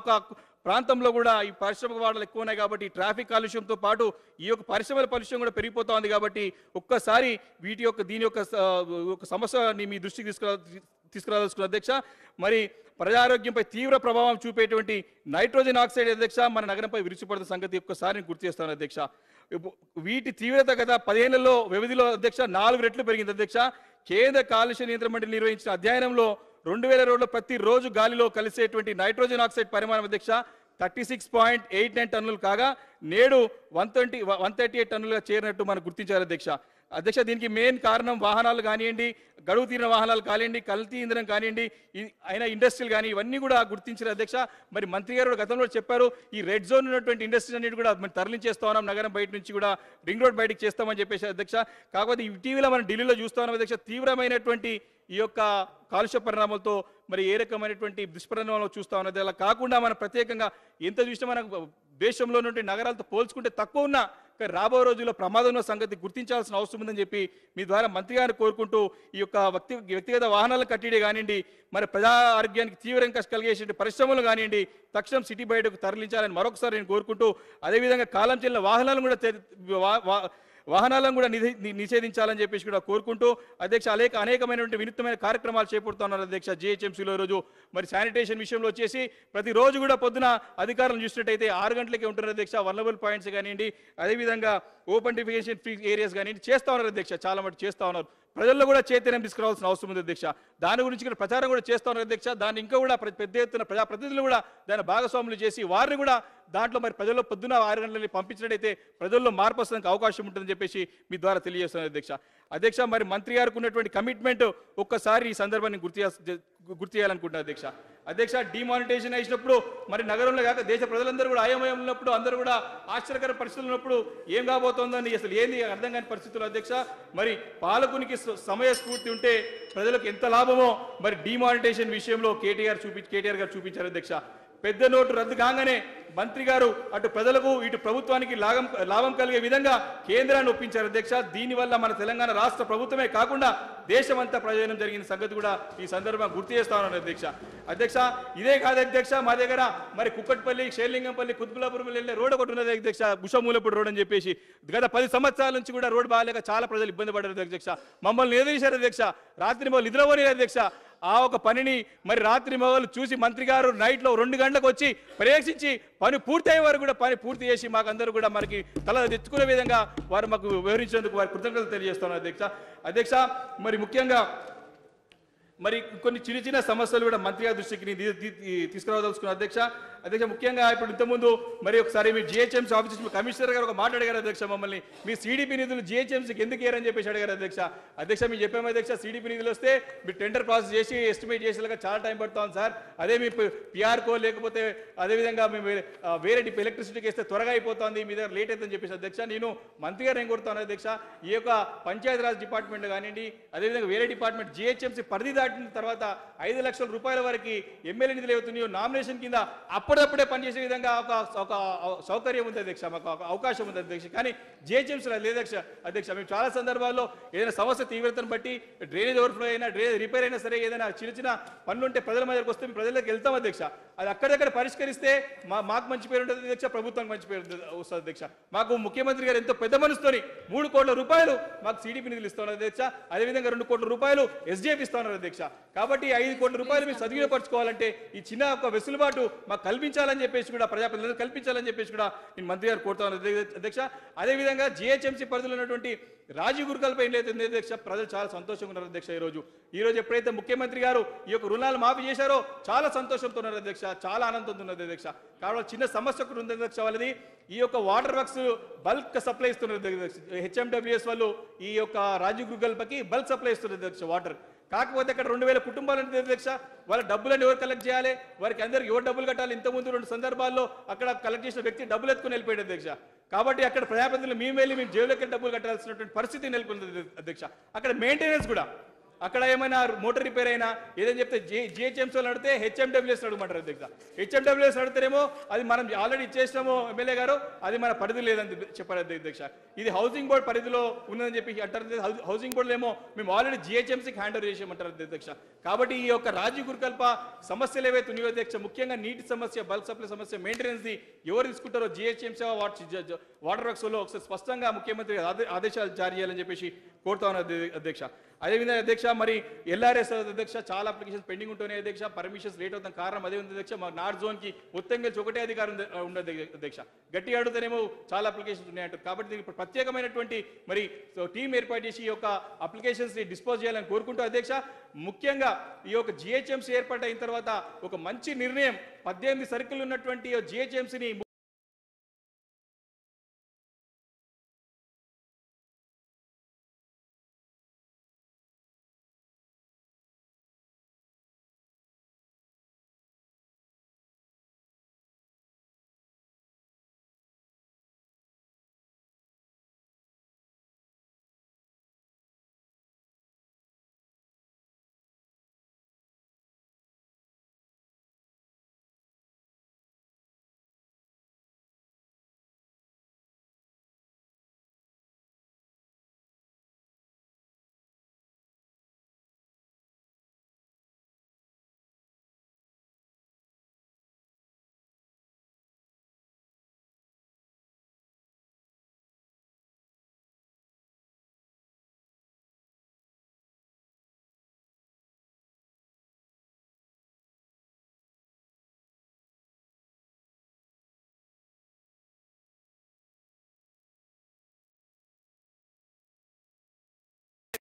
ప్రాంతంలో కూడా ఈ పరిశ్రమల వాడలు ఎక్కువనే కాబట్టి ట్రాఫిక్ కాలుష్యంతో పాటు ఈ యొక్క పరిశ్రమల కాలుష్యం కూడా పెరిగిపోతోంది కాబట్టి ఒక్కసారి వీటి యొక్క దీని యొక్క ఒక సమస్యని మీ దృష్టికి తీసుకురావాల్సిన అధ్యక్ష మరి ప్రజారోగ్యంపై తీవ్ర ప్రభావం చూపేటువంటి నైట్రోజన్ ఆక్సైడ్ అధ్యక్ష మన నగరంపై విరుచుపడుతున్న సంగతి ఒక్కసారి గుర్తు చేస్తాను అధ్యక్ష వీటి తీవ్రత గత పదేళ్లలో వ్యవధిలో అధ్యక్ష నాలుగు రెట్లు పెరిగింది అధ్యక్ష కేంద్ర కాలుష్య నియంత్రణ మండలి నిర్వహించిన అధ్యయనంలో రెండు వేల రోజుల ప్రతి రోజు గాలిలో కలిసేటువంటి నైట్రోజన్ ఆక్సైడ్ పరిమాణం అధ్యక్ష thirty six point eight nine టన్నులు కాగా నేడు one twenty one thirty eight టన్నులుగా చేరినట్టు మనం గుర్తించాలి అధ్యక్ష అధ్యక్ష దీనికి మెయిన్ కారణం వాహనాలు కానివ్వండి గడువు తీరిన వాహనాలు కానివ్వండి కల్తీ ఇంధనం కానివ్వండి అయినా ఇండస్ట్రీలు కానీ ఇవన్నీ కూడా గుర్తించారు అధ్యక్ష మరి మంత్రి గారు గతంలో చెప్పారు ఈ రెడ్ జోన్ ఉన్నటువంటి ఇండస్ట్రీస్ అన్నిటి కూడా మనం తరలించేస్తా ఉన్నాం నగరం బయట నుంచి కూడా రింగ్ రోడ్ బయటకు చేస్తామని చెప్పేసి అధ్యక్ష కాకపోతే ఇటీవల మనం ఢిల్లీలో చూస్తా ఉన్నాం అధ్యక్ష తీవ్రమైనటువంటి ఈ యొక్క కాలుష్య పరిణామాలతో మరి ఏ రకమైనటువంటి దుష్పరిణామాలు చూస్తా ఉన్నది అలా కాకుండా మనం ప్రత్యేకంగా ఎంత చూసినా మనకు దేశంలో నుండి నగరాలతో పోల్చుకుంటే తక్కువ ఉన్న రాబో రోజుల్లో ప్రమాదంలో సంగతి గుర్తించాల్సిన అవసరం ఉందని చెప్పి మీ ద్వారా మంత్రి గారిని కోరుకుంటూ ఈ యొక్క వ్యక్తి వ్యక్తిగత వాహనాలను కట్టడే కానివ్వండి మరి ప్రజా ఆరోగ్యానికి తీవ్రంగా కలిగేసే పరిశ్రమలు కానివ్వండి తక్షణం సిటీ బయటకు తరలించాలని మరొకసారి నేను కోరుకుంటూ అదేవిధంగా కాలం చెల్లిన వాహనాలను కూడా వాహనాలను కూడా నిషేధించాలని చెప్పేసి కూడా కోరుకుంటూ అధ్యక్ష అనేక అనేకమైనటువంటి వినూత్నమైన కార్యక్రమాలు చేపడుతున్నారు అధ్యక్ష జిహెచ్ఎంసీలో ఈరోజు మరి శానిటేషన్ విషయంలో వచ్చేసి ప్రతిరోజు కూడా పొద్దున అధికారులను చూసినట్టయితే ఆరు గంటలకే ఉంటారు అధ్యక్ష వల్నరబుల్ పాయింట్స్ కానివ్వండి అదేవిధంగా ఓపెన్ డిఫికేషన్ ఫ్రీ ఏరియాస్ కానివ్వండి చేస్తూ ఉన్నారు అధ్యక్ష చాలా మటు చేస్తూ ఉన్నారు ప్రజల్లో కూడా చైతన్యం తీసుకురావాల్సిన అవసరం ఉంది అధ్యక్ష దాని గురించి కూడా ప్రచారం కూడా చేస్తూ ఉన్నారు అధ్యక్ష దాన్ని ఇంకా కూడా పెద్ద ఎత్తున ప్రజాప్రతినిధులు కూడా దాని భాగస్వాములు చేసి వారిని కూడా దాంట్లో మరి ప్రజల్లో పొద్దున ఆరు గంటలని పంపించినట్టయితే ప్రజల్లో మార్పు వస్తానికి అవకాశం ఉంటుందని చెప్పేసి మీ ద్వారా తెలియజేస్తున్నారు అధ్యక్ష అధ్యక్ష మరి మంత్రి గారికి ఉన్నటువంటి కమిట్మెంట్ ఒక్కసారి ఈ సందర్భాన్ని గుర్తు గుర్తు చేయాలనుకుంటున్నారు అధ్యక్ష అధ్యక్ష డిమానిటైజేషన్ చేసినప్పుడు మరి నగరంలో కాక దేశ ప్రజలందరూ కూడా అయోమయం ఉన్నప్పుడు అందరూ కూడా ఆశ్చర్యకర పరిస్థితులు ఉన్నప్పుడు ఏం కాబోతోందని అసలు ఏంది అర్థం కాని పరిస్థితులు అధ్యక్ష మరి పాలకునికి సమయస్ఫూర్తి ఉంటే ప్రజలకు ఎంత లాభమో మరి డిమానిటైజేషన్ విషయంలో కేటీఆర్ చూపి కేటీఆర్ గారు చూపించారు అధ్యక్ష పెద్ద నోటు రద్దు కాగానే మంత్రి గారు అటు ప్రజలకు ఇటు ప్రభుత్వానికి లాభం లాభం కలిగే విధంగా కేంద్రాన్ని ఒప్పించారు అధ్యక్ష దీనివల్ల మన తెలంగాణ రాష్ట్ర ప్రభుత్వమే కాకుండా దేశమంతా ప్రయోజనం జరిగిన సంగతి కూడా ఈ సందర్భంగా గుర్తు చేస్తా ఉన్నాను అధ్యక్ష అధ్యక్ష ఇదే కాదు అధ్యక్ష మా దగ్గర మరి కుక్కట్పల్లి షేర్లింగంపల్లి కుత్బులాపురం వెళ్ళే రోడ్ ఒకటి ఉన్నది అధ్యక్ష బుషమూలపూడి రోడ్ అని చెప్పేసి గత పది సంవత్సరాల నుంచి కూడా రోడ్ బాగాలేక చాలా ప్రజలు ఇబ్బంది పడ్డారు అధ్యక్ష మమ్మల్ని నిలదీశారు అధ్యక్ష రాత్రి మమ్మల్ని నిద్రపోలేదు అధ్యక్ష ఆ ఒక పనిని మరి రాత్రి మొగలు చూసి మంత్రి గారు నైట్లో రెండు గంటలకు వచ్చి పరీక్షించి పని పూర్తి అయ్యే వారు కూడా పని పూర్తి చేసి మాకందరూ కూడా మనకి తల తెచ్చుకునే విధంగా వారు మాకు వివరించేందుకు వారి కృతజ్ఞతలు తెలియజేస్తున్నారు అధ్యక్ష అధ్యక్ష మరి ముఖ్యంగా మరి కొన్ని చిన్న చిన్న సమస్యలు కూడా మంత్రి గారి దృష్టికి తీసుకురావదలుచుకున్న అధ్యక్ష అధ్యక్ష ముఖ్యంగా ఇప్పుడు ఇంతకుముందు మరి ఒకసారి మీరు జిహెచ్ఎంసీ ఆఫీస్ కమిషనర్ గారు ఒక మాట అడిగారు అధ్యక్ష మమ్మల్ని మీ సీడీపీ నిధులు జిహెచ్ఎంసీకి ఎందుకు ఏరని చెప్పేసి అడిగారు అధ్యక్ష అధ్యక్ష మేము చెప్పాము అధ్యక్ష సీడీపీ నిధులు వస్తే మీరు టెండర్ ప్రాసెస్ చేసి ఎస్టిమేట్ చేసేలాగా చాలా టైం పడుతుంది సార్ అదే మీ పిఆర్కో లేకపోతే అదేవిధంగా మేము వేరే ఎలక్ట్రిసిటీకి వేస్తే త్వరగా అయిపోతుంది మీ దగ్గర లేట్ అవుతుందని చెప్పేసి అధ్యక్ష నేను మంత్రి గారు ఏం కోరుతాను అధ్యక్ష ఈ యొక్క పంచాయతీరాజ్ డిపార్ట్మెంట్ కానివ్వండి అదేవిధంగా వేరే డిపార్ట్మెంట్ జిహెచ్ఎంసీ పరిధి దాటిన తర్వాత ఐదు లక్షల రూపాయల వరకు ఎమ్మెల్యే నిధులు అవుతున్నాయో నామినేషన్ కింద అప్పుడప్పుడే పనిచేసే విధంగా ఒక ఒక సౌకర్యం ఉంది అధ్యక్ష మాకు అవకాశం ఉంది అధ్యక్ష కానీ జిహెచ్ఎంసీ లేదు అధ్యక్ష అధ్యక్ష మేము చాలా సందర్భాల్లో ఏదైనా సమస్య తీవ్రతను బట్టి డ్రైనేజ్ ఓవర్ఫ్లో అయినా డ్రైనేజ్ రిపేర్ అయినా సరే ఏదైనా చిన్న చిన్న పనులు ఉంటే ప్రజల మధ్యకి వస్తే మేము ప్రజలకు వెళ్తాం అధ్యక్ష అది అక్కడక్కడ పరిష్కరిస్తే మా మాకు మంచి పేరు ఉంటుంది అధ్యక్ష ప్రభుత్వానికి మంచి పేరు వస్తుంది అధ్యక్ష మాకు ముఖ్యమంత్రి గారు ఎంతో పెద్ద మనసుతోని మూడు కోట్ల రూపాయలు మాకు సీడీపీ నిధులు ఇస్తున్నారు అధ్యక్ష అదేవిధంగా రెండు కోట్ల రూపాయలు ఎస్డీఎఫ్ ఇస్తున్నారు అధ్యక్ష కాబట్టి ఐదు కోట్ల రూపాయలు మీరు సద్వినియోగపరచుకోవాలంటే ఈ చిన్న ఒక వెసులుబాటు మాకు కల్పించాలని చెప్పేసి కూడా ప్రజాప్రతినిధులు కల్పించాలని చెప్పేసి కూడా నేను మంత్రి గారు కోరుతాను అధ్యక్ష అదేవిధంగా జిహెచ్ఎంసీ పరిధిలో ఉన్నటువంటి రాజీవ్ గురుకల్పై ఏదైతే అధ్యక్ష ప్రజలు చాలా సంతోషంగా ఉన్నారు అధ్యక్ష ఈరోజు ఈరోజు ఎప్పుడైతే ముఖ్యమంత్రి గారు ఈ యొక్క రుణాలు మాఫీ చేశారో చాలా సంతోషంతో ఉన్నారు అధ్యక్ష చాలా ఆనందంతో ఉన్నది అధ్యక్ష కాబట్టి చిన్న సమస్య కూడా ఉంది అధ్యక్ష వాళ్ళది ఈ యొక్క వాటర్ వర్క్స్ బల్క్ సప్లై ఇస్తున్నారు హెచ్ఎండబ్ల్యూఎస్ వాళ్ళు ఈ యొక్క రాజీవ్ గురుకల్పకి బల్క్ సప్లై ఇస్తున్నారు అధ్యక్ష వాటర్ కాకపోతే అక్కడ రెండు వేల కుటుంబాలు అంటే అధ్యక్ష వాళ్ళ డబ్బులను ఎవరు కలెక్ట్ చేయాలి వారికి అందరికీ ఎవరు డబ్బులు కట్టాలి ఇంతకుముందు రెండు సందర్భాల్లో అక్కడ కలెక్ట్ చేసిన వ్యక్తి డబ్బులు ఎత్తుకుని వెళ్ళిపోయాడు అధ్యక్ష కాబట్టి అక్కడ ప్రజాప్రతినిధులు మేము వెళ్ళి మేము జేబులకి డబ్బులు కట్టాల్సినటువంటి పరిస్థితి నెలకొంది అధ్యక్ష అక్కడ మెయింటెనెన్స్ కూడా అక్కడ ఏమైనా మోటార్ రిపేర్ అయినా ఏదని చెప్తే జీహెచ్ఎంసీ ని అడితే హెచ్ఎండబ్ల్యూఎస్ అడుగుమంటారు. దగ్గర హెచ్ఎండబ్ల్యూఎస్ అడితేనేమో అది మనం ఆల్రెడీ ఇచ్చేసినామో ఎమ్మెల్యే గారు, అది మన పరిధి లేదని చెప్పారు అధ్యక్ష. ఇది హౌసింగ్ బోర్డు పరిధిలో ఉన్నదని చెప్పి అంటారు. హౌసింగ్ బోర్డులో ఏమో మేము ఆల్రెడీ జీహెచ్ఎంసీకి హ్యాండ్ ఓవర్ చేసామంటారు అధ్యక్ష. కాబట్టి ఈ యొక్క రాజీ గురుకల్ప సమస్యలు ఏవైతే ఉన్నాయో అధ్యక్ష, ముఖ్యంగా నీటి సమస్య, బల్క్ సప్లై సమస్య, మెయింటెనెన్స్ ది ఎవరు తీసుకుంటారో జీహెచ్ఎంసీ వాటర్ వర్క్స్ లో ఒకసారి స్పష్టంగా ముఖ్యమంత్రి ఆదేశాలు జారీ చేయాలని చెప్పేసి కోరుతా ఉన్నారు అధ్యక్ష. అదేవిధంగా అధ్యక్ష మరి ఎల్ఆర్ఎస్ అధ్యక్ష చాలా అప్లికేషన్స్ పెండింగ్ ఉంటూనే అధ్యక్ష, పర్మిషన్స్ లేట్ అవుతాం కారణం అదే ఉంది అధ్యక్ష. మా నార్త్ జోన్ కి మొత్తం కలిసి ఒకటే అధికారం ఉండదు అధ్యక్ష. గట్టిగా అడుగుతానేమో చాలా అప్లికేషన్స్ ఉన్నాయంటారు. కాబట్టి దీనికి ప్రత్యేకమైనటువంటి మరి టీం ఏర్పాటు చేసి ఈ యొక్క అప్లికేషన్స్ ని డిస్పోజ్ చేయాలని కోరుకుంటూ అధ్యక్ష, ముఖ్యంగా ఈ యొక్క జిహెచ్ఎంసీ ఏర్పాటు అయిన తర్వాత ఒక మంచి నిర్ణయం పద్దెనిమిది సర్కిల్ ఉన్నటువంటి జిహెచ్ఎంసీని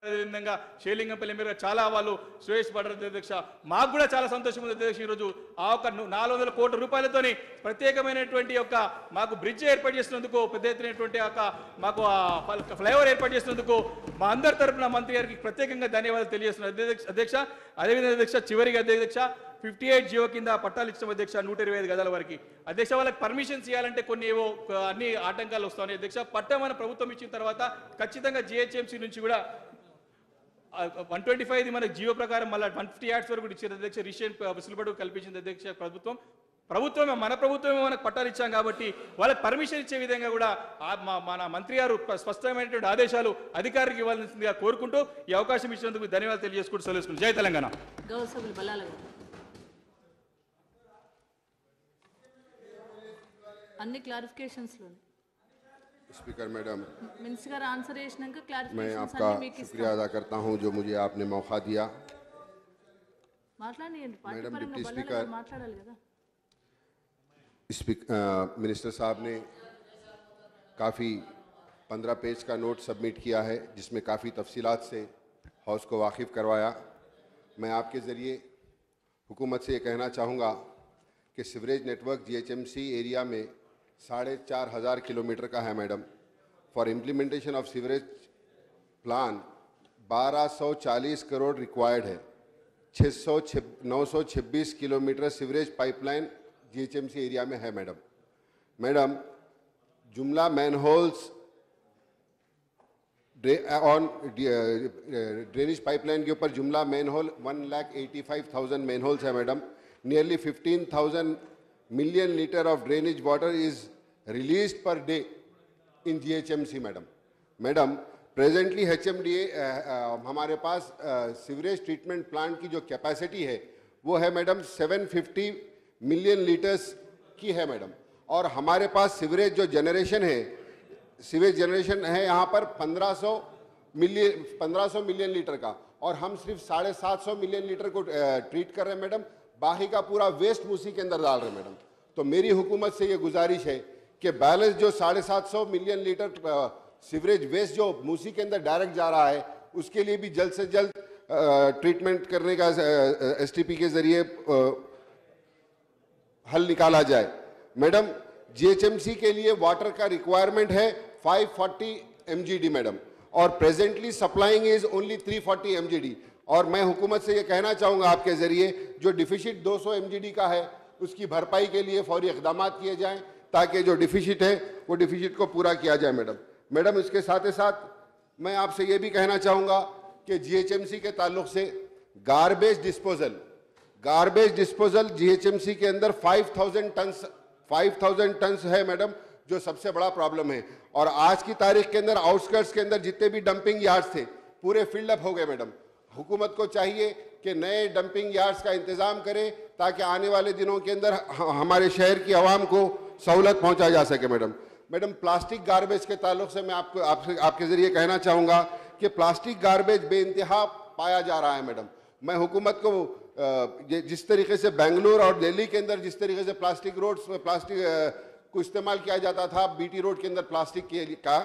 అదేవిధంగా శేలింగంపల్లి మీద చాలా వాళ్ళు సురేష్ పడ్డారు అధ్యక్ష. మాకు కూడా చాలా సంతోషం ఉంది అధ్యక్ష. ఈరోజు ఆ ఒక నాలుగు వందల కోట్ల రూపాయలతోని ప్రత్యేకమైనటువంటి యొక్క మాకు బ్రిడ్జ్ ఏర్పాటు చేసినందుకు, పెద్ద ఎత్తునటువంటి యొక్క మాకు ఫ్లైఓవర్ ఏర్పాటు చేసినందుకు మా అందరి తరఫున మంత్రి గారికి ప్రత్యేకంగా ధన్యవాదాలు తెలియజేస్తున్నారు అధ్యక్ష. అదేవిధంగా అధ్యక్ష చివరిగా అధ్యక్ష ఫిఫ్టీ ఎయిట్ జియో కింద పట్టాలు ఇచ్చిన అధ్యక్ష నూట ఇరవై ఐదు గదాల వరకు అధ్యక్ష. వాళ్ళకి పర్మిషన్స్ ఇవ్వాలంటే కొన్ని ఏవో అన్ని ఆటంకాలు వస్తాయి అధ్యక్ష. పట్టమని ప్రభుత్వం ఇచ్చిన తర్వాత ఖచ్చితంగా జిహెచ్ఎంసీ నుంచి కూడా వన్ ట్వంటీ ఫైవ్ మనకు జియో ప్రకారం మళ్ళీ వన్ ఫిఫ్టీ యాడ్స్ వరకు ఇచ్చింది అధ్యక్ష. రిషన్ వెసులుబాటు కల్పించింది అధ్యక్ష ప్రభుత్వం. ప్రభుత్వమే మన ప్రభుత్వమే మనకు పట్టాలు ఇచ్చాం కాబట్టి వాళ్ళకి పర్మిషన్ ఇచ్చే విధంగా కూడా మన మంత్రి గారు స్పష్టమైనటువంటి ఆదేశాలు అధికారికి ఇవ్వాల్సిందిగా కోరుకుంటూ ఈ అవకాశం ఇచ్చినందుకు ధన్యవాదాలు తెలియజేసుకుంటూ సెలవుసుకుంటూ జై తెలంగాణ. అన్ని క్లారిఫికేషన్స్ లో स्पीकर मैडम, मैं आपका शुक्रिया अदा करता हूं जो मुझे आपने मौका दिया। मैडम डिप्टी स्पीकर, मिनिस्टर साहब ने काफ़ी पंद्रह पेज का नोट सबमिट किया है जिसमें काफ़ी तफसीलात से हाउस को वाकिफ़ करवाया। मैं आपके ज़रिए हुकूमत से ये कहना चाहूँगा कि सीवरेज नेटवर्क जीएचएमसी एरिया में साढ़े चार हज़ार किलोमीटर का है madam. For implementation of sewerage plan बारह सौ चालीस करोड़ रिक्वायर्ड है। छः सौ नौ सौ छब्बीस kilometre sewerage pipeline GHMC area में है मैडम। मैडम जुमला मैनहोल्स ऑन ड्रेनेज पाइपलाइन के ऊपर जुमला manhole one lakh eighty five thousand manholes है madam. Nearly fifteen thousand million liter of drainage water is released per day in G H M C madam. Madam presently H M D A uh, uh, हमारे पास sewerage treatment plant की जो capacity है वो है madam seven fifty million litres की है madam. और हमारे पास सीवरेज जो जनरेशन है, सीवरेज जनरेशन है यहाँ पर पंद्रह सौ मिलियन पंद्रह सौ मिलियन लीटर का, और हम सिर्फ साढ़े सात सौ मिलियन लीटर को ट्रीट कर रहे हैं मैडम। बाकी का पूरा वेस्ट मूसी के अंदर डाल रहे हैं मैडम। तो मेरी हुकूमत से ये गुजारिश है कि बैलेंस जो साढ़े सात सौ मिलियन लीटर सीवरेज वेस्ट जो मूसी के अंदर डायरेक्ट जा रहा है उसके लिए भी जल्द से जल्द ट्रीटमेंट करने का एसटीपी के ज़रिए हल निकाला जाए। मैडम जीएचएमसी के लिए वाटर का रिक्वायरमेंट है five forty M G D madam, और presently supplying is only three forty M G D. और मैं हुकूमत से ये कहना चाहूँगा आपके ज़रिए जो डिफिशिट दो सौ एम जी डी का है उसकी भरपाई के लिए फौरी इकदाम किए जाएँ ताकि जो डिफिशिट है वो डिफिशिट को पूरा किया जाए मैडम। मैडम इसके साथ ही साथ मैं आपसे ये भी कहना चाहूँगा कि जीएचएमसी के ताल्लुक से garbage disposal garbage disposal GHMC के अंदर पाँच हज़ार टन्स है मैडम, जो सबसे बड़ा प्रॉब्लम है। और आज की तारीख के अंदर आउटस्कर्ट्स के अंदर जितने भी डंपिंग यार्ड्स थे पूरे फील्ड अप हो गए मैडम। हुकूमत को चाहिए कि नए डंपिंग यार्ड्स का इंतज़ाम करें ताकि आने वाले दिनों के अंदर हमारे शहर की आवाम को सहूलत पहुँचा जा सके मैडम। मैडम प्लास्टिक गार्बेज के ताल्लुक से मैं आपको आपसे आपके ज़रिए कहना चाहूँगा कि प्लास्टिक गार्बेज बेइंतहा पाया जा रहा है मैडम। मैं हुकूमत को जिस तरीके से बेंगलुरु और दिल्ली के अंदर जिस तरीके से प्लास्टिक रोड्स में प्लास्टिक को इस्तेमाल किया जाता था बीटी रोड के अंदर प्लास्टिक के का,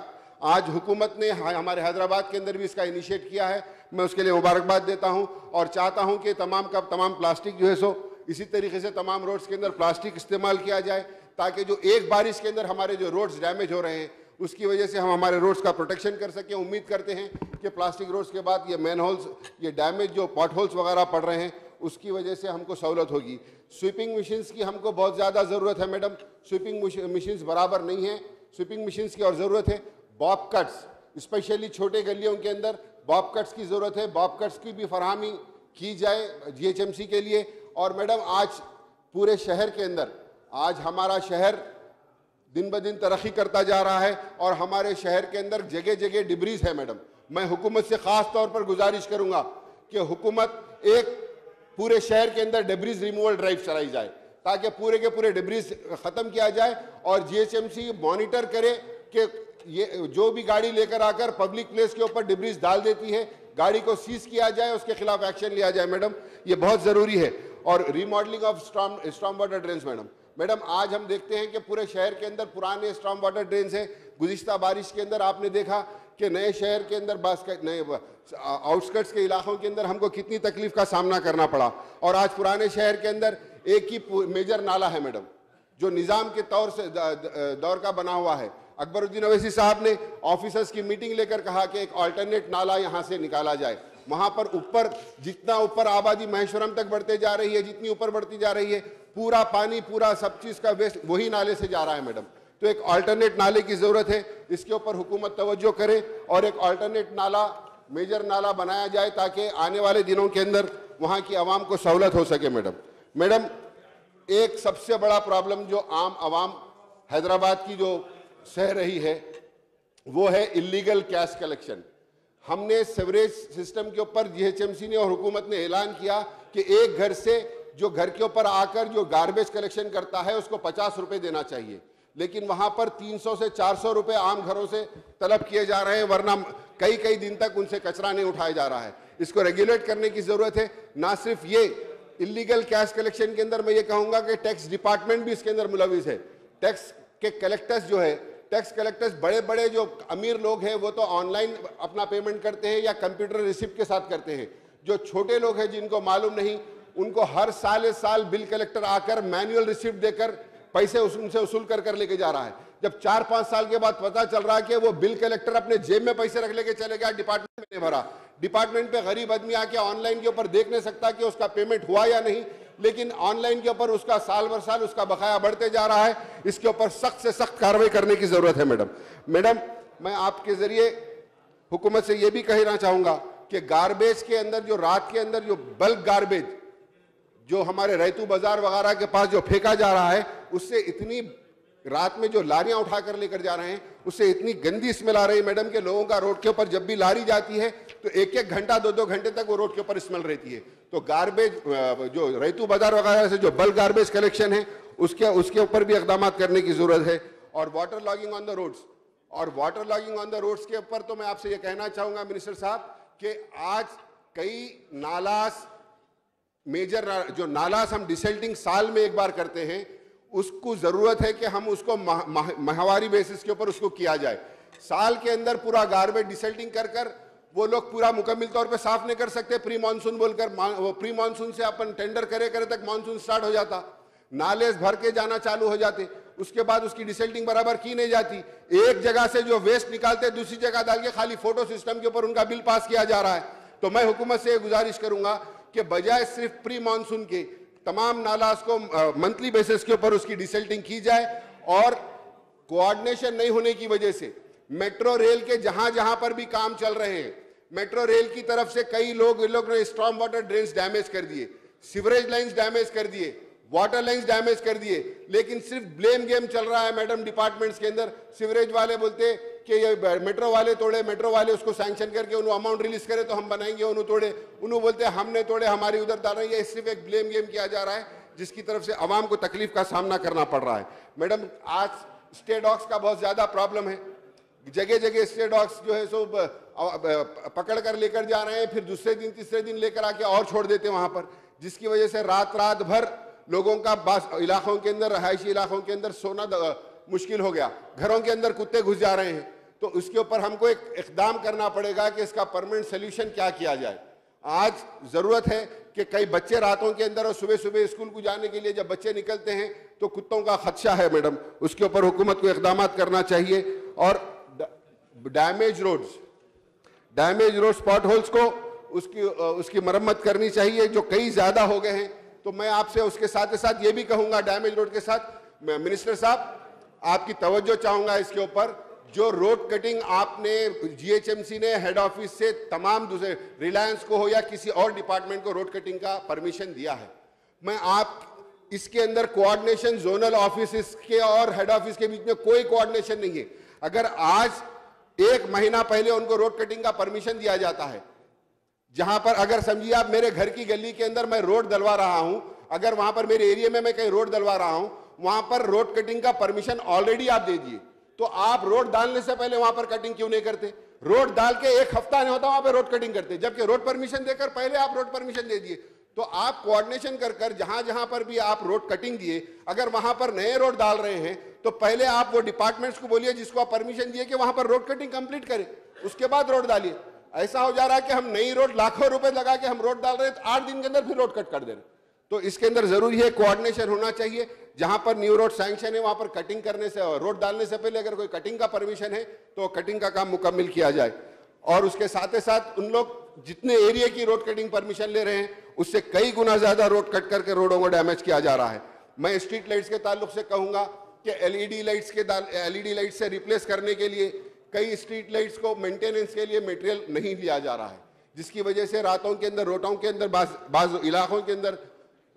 आज हुकूमत ने हमारे हैदराबाद के अंदर भी इसका इनिशिएट किया है। मैं उसके लिए मुबारकबाद देता हूँ और चाहता हूँ कि तमाम का तमाम प्लास्टिक जो है सो इसी तरीके से तमाम रोड्स के अंदर प्लास्टिक इस्तेमाल किया जाए ताकि जो एक बारिश के अंदर हमारे जो रोड्स डैमेज हो रहे हैं उसकी वजह से हम हमारे रोड्स का प्रोटेक्शन कर सकें। उम्मीद करते हैं कि प्लास्टिक रोड्स के बाद ये मैन होल्स, ये डैमेज जो पॉट होल्स वगैरह पड़ रहे हैं उसकी वजह से हमको सहूलत होगी। स्वीपिंग मशीन्स की हमको बहुत ज़्यादा ज़रूरत है मैडम। स्वीपिंग मशीन्स बराबर नहीं है, स्वीपिंग मशीन्स की और ज़रूरत है। बॉब कट्स स्पेशली छोटे गलियों के अंदर बॉब कट्स की ज़रूरत है, बॉब कट्स की भी फरहमी की जाए जीएचएमसी के लिए। और मैडम आज पूरे शहर के अंदर आज हमारा शहर दिन ब दिन तरक्की करता जा रहा है और हमारे शहर के अंदर जगह जगह डिब्रीज है मैडम। मैं हुकूमत से ख़ास तौर पर गुजारिश करूँगा कि हुकूमत एक पूरे शहर के अंदर डिब्रीज रिमूवल ड्राइव चलाई जाए ताकि पूरे के पूरे डिब्रीज ख़त्म किया जाए और जीएचएमसी मॉनिटर करे कि ये जो भी गाड़ी लेकर आकर पब्लिक प्लेस के ऊपर डिब्रीज डाल देती है गाड़ी को सीज किया जाए, उसके खिलाफ एक्शन लिया जाए मैडम, ये बहुत ज़रूरी है। और remodelling of storm storm water drains madam. Madam आज हम देखते हैं कि पूरे शहर के अंदर पुराने स्टॉर्म वाटर ड्रेन्स हैं। गुज़िश्ता बारिश के अंदर आपने देखा कि नए शहर के अंदर बस नए आउटस्कर्ट्स के इलाकों के अंदर हमको कितनी तकलीफ का सामना करना पड़ा। और आज पुराने शहर के अंदर एक ही मेजर नाला है मैडम जो निज़ाम के तौर से दौर का बना हुआ है। अकबरुद्दीन अवैसी साहब ने ऑफिसर्स की मीटिंग लेकर कहा कि एक ऑल्टरनेट नाला यहाँ से निकाला जाए। वहाँ पर ऊपर जितना ऊपर आबादी महेश्वरम तक बढ़ते जा रही है, जितनी ऊपर बढ़ती जा रही है, पूरा पानी पूरा सब चीज़ का वेस्ट वही नाले से जा रहा है मैडम। तो एक ऑल्टरनेट नाले की ज़रूरत है, इसके ऊपर हुकूमत तवज्जो करे और एक ऑल्टरनेट नाला मेजर नाला बनाया जाए ताकि आने वाले दिनों के अंदर वहाँ की आवाम को सहूलत हो सके मैडम। मैडम एक सबसे बड़ा प्रॉब्लम जो आम आवाम हैदराबाद की जो सह रही है वो है इलीगल कैश कलेक्शन। हमने सीवरेज सिस्टम के ऊपर जीएचएमसी ने और हुकूमत ने ऐलान किया कि एक घर से जो घर के ऊपर आकर जो गार्बेज कलेक्शन करता है उसको पचास रुपये देना चाहिए, लेकिन वहाँ पर तीन सौ से चार सौ रुपये आम घरों से तलब किए जा रहे हैं, वरना कई कई दिन तक उनसे कचरा नहीं उठाया जा रहा है। इसको रेगुलेट करने की ज़रूरत है। ना सिर्फ ये इलीगल कैश कलेक्शन के अंदर मैं ये कहूँगा कि टैक्स डिपार्टमेंट भी इसके अंदर मुलविस है। टैक्स के कलेक्टर्स जो है टैक्स कलेक्टर्स बड़े बड़े जो अमीर लोग हैं वो तो ऑनलाइन अपना पेमेंट करते हैं या कंप्यूटर रिसिप्ट के साथ करते हैं। जो छोटे लोग हैं जिनको मालूम नहीं, उनको हर साल साल बिल कलेक्टर आकर मैनुअल रिसिप्ट देकर पैसे उनसे वसूल कर कर लेके जा रहा है। जब चार पाँच साल के बाद पता चल रहा है कि वो बिल कलेक्टर अपने जेब में पैसे रख लेके चले गया, डिपार्टमेंट में भरा। डिपार्टमेंट पे गरीब आदमी आके ऑनलाइन के ऊपर देख नहीं सकता कि उसका पेमेंट हुआ या नहीं, लेकिन ऑनलाइन के ऊपर उसका साल भर साल उसका बकाया बढ़ते जा रहा है। इसके ऊपर सख्त से सख्त कार्रवाई करने की ज़रूरत है मैडम। मैडम मैं आपके ज़रिए हुकूमत से ये भी कहना चाहूँगा कि गार्बेज के अंदर जो रात के अंदर जो बल्क गार्बेज जो हमारे रैतू बाज़ार वगैरह के पास जो फेंका जा रहा है उससे इतनी रात में जो लारियाँ उठा कर लेकर जा रहे हैं उससे इतनी गंदी स्मेल आ रही है मैडम के लोगों का रोड के ऊपर जब भी लारी जाती है तो एक एक घंटा दो दो घंटे तक वो रोड के ऊपर स्मेल रहती है। तो गार्बेज जो रैतू बाजार वगैरह से जो बल्क गार्बेज कलेक्शन है उसके उसके ऊपर भी इकदाम करने की ज़रूरत है। और water logging on the roads और water logging on the roads के ऊपर तो मैं आपसे ये कहना चाहूँगा मिनिस्टर साहब कि आज कई नालास मेजर जो नालास हम डिसेल्टिंग साल में एक बार करते हैं उसको ज़रूरत है कि हम उसको माह, माह, माहवारी बेसिस के ऊपर उसको किया जाए। साल के अंदर पूरा गार्बेज डिसेल्टिंग कर कर वो लोग पूरा मुकम्मल तौर पे साफ़ नहीं कर सकते। प्री मानसून बोलकर वो प्री मानसून से अपन टेंडर करे करे तक मानसून स्टार्ट हो जाता, नाले भर के जाना चालू हो जाते, उसके बाद उसकी डिसेल्टिंग बराबर की नहीं जाती। एक जगह से जो वेस्ट निकालते दूसरी जगह डाल के खाली फोटो सिस्टम के ऊपर उनका बिल पास किया जा रहा है। तो मैं हुकूमत से गुजारिश करूँगा कि बजाय सिर्फ प्री मानसून के तमाम नालास को मंथली बेसिस के ऊपर उसकी डिसेल्टिंग की जाए। और कोऑर्डिनेशन नहीं होने की वजह से मेट्रो रेल के जहां जहां पर भी काम चल रहे हैं मेट्रो रेल की तरफ से कई लोग इन लोगों ने स्टॉर्म वाटर ड्रेन्स डैमेज कर दिए, सीवरेज लाइंस डैमेज कर दिए, वाटर लाइंस डैमेज कर दिए, लेकिन सिर्फ ब्लेम गेम चल रहा है मैडम डिपार्टमेंट्स के अंदर। सीवरेज वाले बोलते कि ये मेट्रो वाले तोड़े, मेट्रो वाले उसको सैंक्शन करके उन्होंने अमाउंट रिलीज करे तो हम बनाएंगे, उन्होंने तोड़े, उन्होंने बोलते हमने तोड़े, हमारी उधर डाल रही है। सिर्फ एक ब्लेम गेम किया जा रहा है जिसकी तरफ से आवाम को तकलीफ का सामना करना पड़ रहा है। मैडम आज स्टे डॉग्स का बहुत ज़्यादा प्रॉब्लम है, जगह जगह स्टे डॉग्स जो है सो पकड़ कर लेकर जा रहे हैं, फिर दूसरे दिन तीसरे दिन लेकर आके और छोड़ देते हैं वहाँ पर, जिसकी वजह से रात रात भर लोगों का बास इलाकों के अंदर, रहायशी इलाकों के अंदर सोना मुश्किल हो गया, घरों के अंदर कुत्ते घुस जा रहे हैं। तो उसके ऊपर हमको एक इकदाम करना पड़ेगा कि इसका परमानेंट सोल्यूशन क्या किया जाए। आज ज़रूरत है कि कई बच्चे रातों के अंदर और सुबह सुबह स्कूल को जाने के लिए जब बच्चे निकलते हैं तो कुत्तों का खदशा है मैडम, उसके ऊपर हुकूमत को इकदाम करना चाहिए। और damage roads, damage road spot holes को उसकी उसकी मरम्मत करनी चाहिए जो कई ज़्यादा हो गए हैं। तो मैं आपसे उसके साथ ही साथ ये भी कहूँगा डैमेज रोड के साथ, मिनिस्टर साहब आपकी तवज्जो चाहूँगा इसके ऊपर। जो रोड कटिंग आपने जीएचएमसी ने हेड ऑफिस से तमाम दूसरे रिलायंस को हो या किसी और डिपार्टमेंट को रोड कटिंग का परमिशन दिया है, मैं आप इसके अंदर कोऑर्डिनेशन जोनल ऑफिस के और हेड ऑफिस के बीच में कोई कोऑर्डिनेशन नहीं है। अगर आज एक महीना पहले उनको रोड कटिंग का परमिशन दिया जाता है, जहां पर अगर समझिए आप मेरे घर की गली के अंदर मैं रोड डलवा रहा हूं, अगर वहां पर मेरे एरिया में मैं कहीं रोड डलवा रहा हूं, वहां पर रोड कटिंग का परमिशन ऑलरेडी आप दे दिए, तो आप रोड डालने से पहले वहां पर कटिंग क्यों नहीं करते? रोड डाल के एक हफ्ता नहीं होता वहां पर रोड कटिंग करते, जबकि रोड परमिशन देकर पहले आप रोड परमिशन दे दिए। तो आप कोऑर्डिनेशन कर कर जहां जहां पर भी आप रोड कटिंग दिए, अगर वहां पर नए रोड डाल रहे हैं तो पहले आप वो डिपार्टमेंट्स को बोलिए जिसको आप परमिशन दिए कि वहां पर रोड कटिंग कंप्लीट करें, उसके बाद रोड डालिए। ऐसा हो जा रहा है कि हम नई रोड लाखों रुपए लगा के हम रोड डाल रहे हैं तो आठ दिन के अंदर फिर रोड कट कर दे रहे। तो इसके अंदर जरूरी है कोऑर्डिनेशन होना चाहिए। जहां पर न्यू रोड सैंक्शन है वहां पर कटिंग करने से, रोड डालने से पहले अगर कोई कटिंग का परमिशन है तो कटिंग का काम मुकम्मल किया जाए। और उसके साथ ही साथ उन लोग जितने एरिया की रोड कटिंग परमिशन ले रहे हैं उससे कई गुना ज्यादा रोड कट करके रोडों को डैमेज किया जा रहा है। मैं स्ट्रीट लाइट्स के ताल्लुक से कहूँगा कि एलईडी लाइट्स के एलईडी लाइट से रिप्लेस करने के लिए कई स्ट्रीट लाइट्स को मेंटेनेंस के लिए मटेरियल नहीं लिया जा रहा है, जिसकी वजह से रातों के अंदर रोडों के अंदर बाज़ इलाकों के अंदर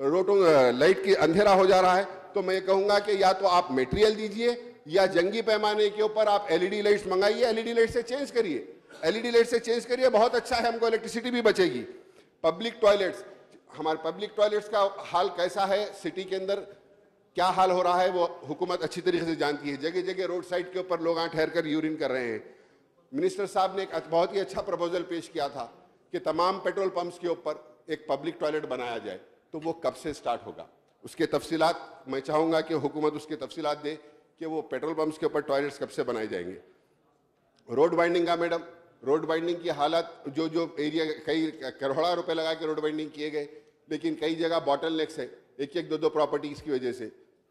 रोडों लाइट की अंधेरा हो जा रहा है। तो मैं कहूँगा कि या तो आप मटेरियल दीजिए या जंगी पैमाने के ऊपर आप एलईडी लाइट्स मंगाइए, एलईडी लाइट से चेंज करिए, एलईडी लाइट से चेंज करिए, बहुत अच्छा है, हमको इलेक्ट्रिसिटी भी बचेगी। पब्लिक टॉयलेट्स, हमारे पब्लिक टॉयलेट्स का हाल कैसा है, सिटी के अंदर क्या हाल हो रहा है वो हुकूमत अच्छी तरीके से जानती है। जगह जगह रोड साइड के ऊपर लोग ठहर कर यूरिन कर रहे हैं। मिनिस्टर साहब ने एक बहुत ही अच्छा प्रपोजल पेश किया था कि तमाम पेट्रोल पंप्स के ऊपर एक पब्लिक टॉयलेट बनाया जाए, तो वो कब से स्टार्ट होगा उसके तफसीलात मैं चाहूँगा कि हुकूमत उसके तफसीलात दे कि वो पेट्रोल पंप्स के ऊपर टॉयलेट्स कब से बनाए जाएंगे। रोड वाइंडिंग का मैडम, रोड वाइंडिंग की हालत जो जो एरिया कई करोड़ा रुपए लगा के रोड वाइंडिंग किए गए, लेकिन कई जगह बॉटल नेक्स है, एक एक दो दो प्रॉपर्टीज़ की वजह से,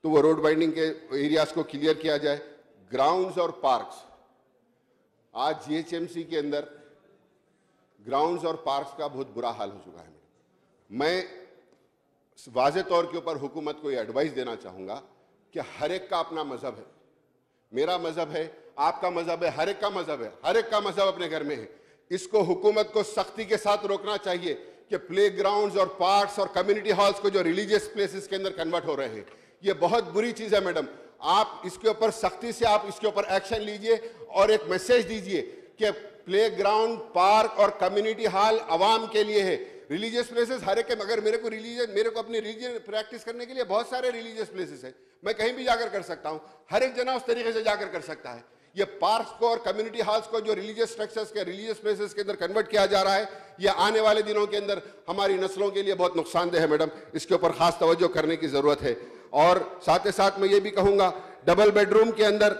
तो वो रोड वाइंडिंग के एरियाज़ को क्लियर किया जाए। ग्राउंड्स और पार्क्स, आज जीएचएमसी के अंदर ग्राउंड्स और पार्क्स का बहुत बुरा हाल हो चुका है मैडम। मैं वाज़े तौर के ऊपर हुकूमत को ये एडवाइस देना चाहूँगा कि हर एक का अपना मज़हब है, मेरा मज़हब है, आपका मज़हब है, हर एक का मज़हब है, हर एक का मज़हब अपने घर में है। इसको हुकूमत को सख्ती के साथ रोकना चाहिए कि प्ले ग्राउंड्स और पार्क्स और कम्युनिटी हॉल्स को जो रिलीजियस प्लेसेस के अंदर कन्वर्ट हो रहे हैं, ये बहुत बुरी चीज़ है मैडम। आप इसके ऊपर सख्ती से आप इसके ऊपर एक्शन लीजिए और एक मैसेज दीजिए कि प्ले ग्राउंड, पार्क और कम्युनिटी हॉल आवाम के लिए है। रिलीजियस प्लेसेस हर एक, अगर मेरे को रिलीजन मेरे को अपनी रिलीजन प्रैक्टिस करने के लिए बहुत सारे रिलीजियस प्लेसेस हैं, मैं कहीं भी जाकर कर सकता हूँ, हर एक जना उस तरीके से जाकर कर सकता है। ये पार्क्स को और कम्युनिटी हॉल्स को जो रिलीजियस स्ट्रक्चर्स के रिलीजियस प्लेसेस के अंदर कन्वर्ट किया जा रहा है, ये आने वाले दिनों के अंदर हमारी नस्लों के लिए बहुत नुकसानदेह है मैडम। इसके ऊपर खास तवज्जो करने की ज़रूरत है। और साथ ही साथ मैं ये भी कहूँगा डबल बेडरूम के अंदर,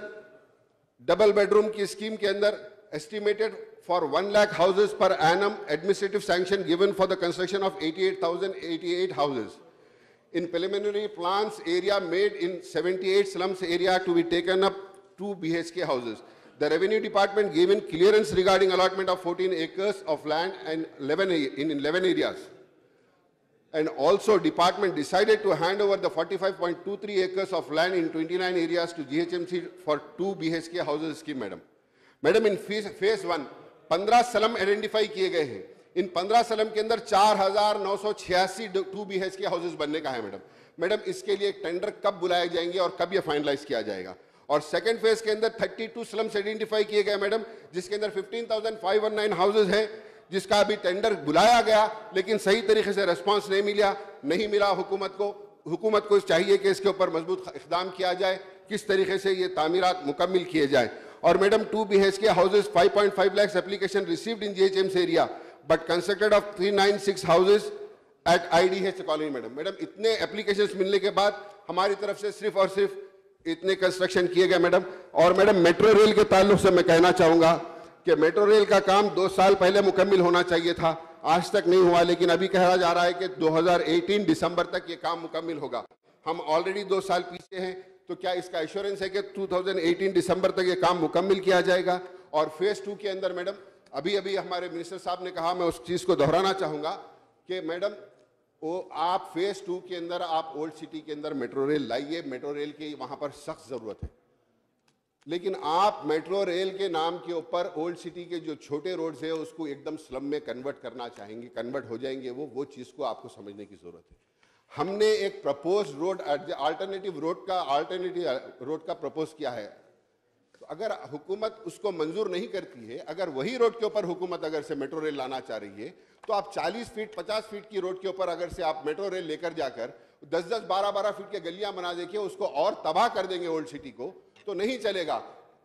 डबल बेडरूम की स्कीम के अंदर estimated for one lakh houses per annum administrative sanction given for the construction of eighty eight thousand eighty eight houses in preliminary plans area made in seventy eight slums area to be taken up two B H K houses. The Revenue Department gave in clearance regarding allotment of fourteen acres of land and eleven in eleven areas. And also, Department decided to hand over the forty-five point two three acres of land in twenty-nine areas to G H M C for two B H K houses scheme, madam. Madam, in phase phase one, पंद्रह slum identify किए गए हैं। इन पंद्रह slum के अंदर चार हजार नौ सौ छियासी टू बी एच के हाउसेज बनने का है। मैडम मैडम इसके लिए टेंडर कब बुलाए जाएंगे और कब ये फाइनलाइज किया जाएगा? और सेकंड फेज के अंदर बत्तीस स्लम्स आइडेंटिफाई किए गए मैडम, जिसके अंदर पंद्रह हज़ार पाँच सौ उन्नीस हाउसेज हैं, जिसका अभी टेंडर बुलाया गया लेकिन सही तरीके से रिस्पांस नहीं मिला नहीं मिला हुकूमत को हुकूमत को चाहिए कि इसके ऊपर मजबूत इकदाम किया जाए, किस तरीके से ये तामीरात मुकम्मल किए जाए। और मैडम टू बी एच के houses five point five lakh application received in GHMC area but constructed of three nine six houses at IDH colony. Madam madam इतने एप्लीकेशंस मिलने के बाद हमारी तरफ से सिर्फ और सिर्फ इतने कंस्ट्रक्शन किए गए मैडम। और मैडम मेट्रो रेल के ताल्लुक से मैं कहना चाहूँगा कि मेट्रो रेल का काम दो साल पहले मुकम्मल होना चाहिए था, आज तक नहीं हुआ, लेकिन अभी कहा जा रहा है कि दो हज़ार अठारह दिसंबर तक ये काम मुकम्मल होगा। हम ऑलरेडी दो साल पीछे हैं, तो क्या इसका एश्योरेंस है कि दो हज़ार अठारह दिसंबर तक ये काम मुकम्मल किया जाएगा? और फेज़ टू के अंदर मैडम अभी अभी हमारे मिनिस्टर साहब ने कहा, मैं उस चीज़ को दोहराना चाहूँगा कि मैडम वो आप फेज़ टू के अंदर आप ओल्ड सिटी के अंदर मेट्रो रेल लाइए, मेट्रो रेल की वहाँ पर सख्त ज़रूरत है, लेकिन आप मेट्रो रेल के नाम के ऊपर ओल्ड सिटी के जो छोटे रोड्स हैं उसको एकदम स्लम में कन्वर्ट करना चाहेंगे, कन्वर्ट हो जाएंगे वो वो चीज़ को आपको समझने की ज़रूरत है। हमने एक प्रपोज रोड अल्टरनेटिव रोड का अल्टरनेटिव रोड का प्रपोज किया है, तो अगर हुकूमत उसको मंजूर नहीं करती है, अगर वही रोड के ऊपर हुकूमत अगर से मेट्रो रेल लाना चाह रही है, तो आप चालीस फीट पचास फीट की रोड के ऊपर अगर से आप मेट्रो रेल लेकर जाकर दस दस बारह बारह फीट के गलियां बना देके उसको और तबाह कर देंगे ओल्ड सिटी को, तो नहीं चलेगा।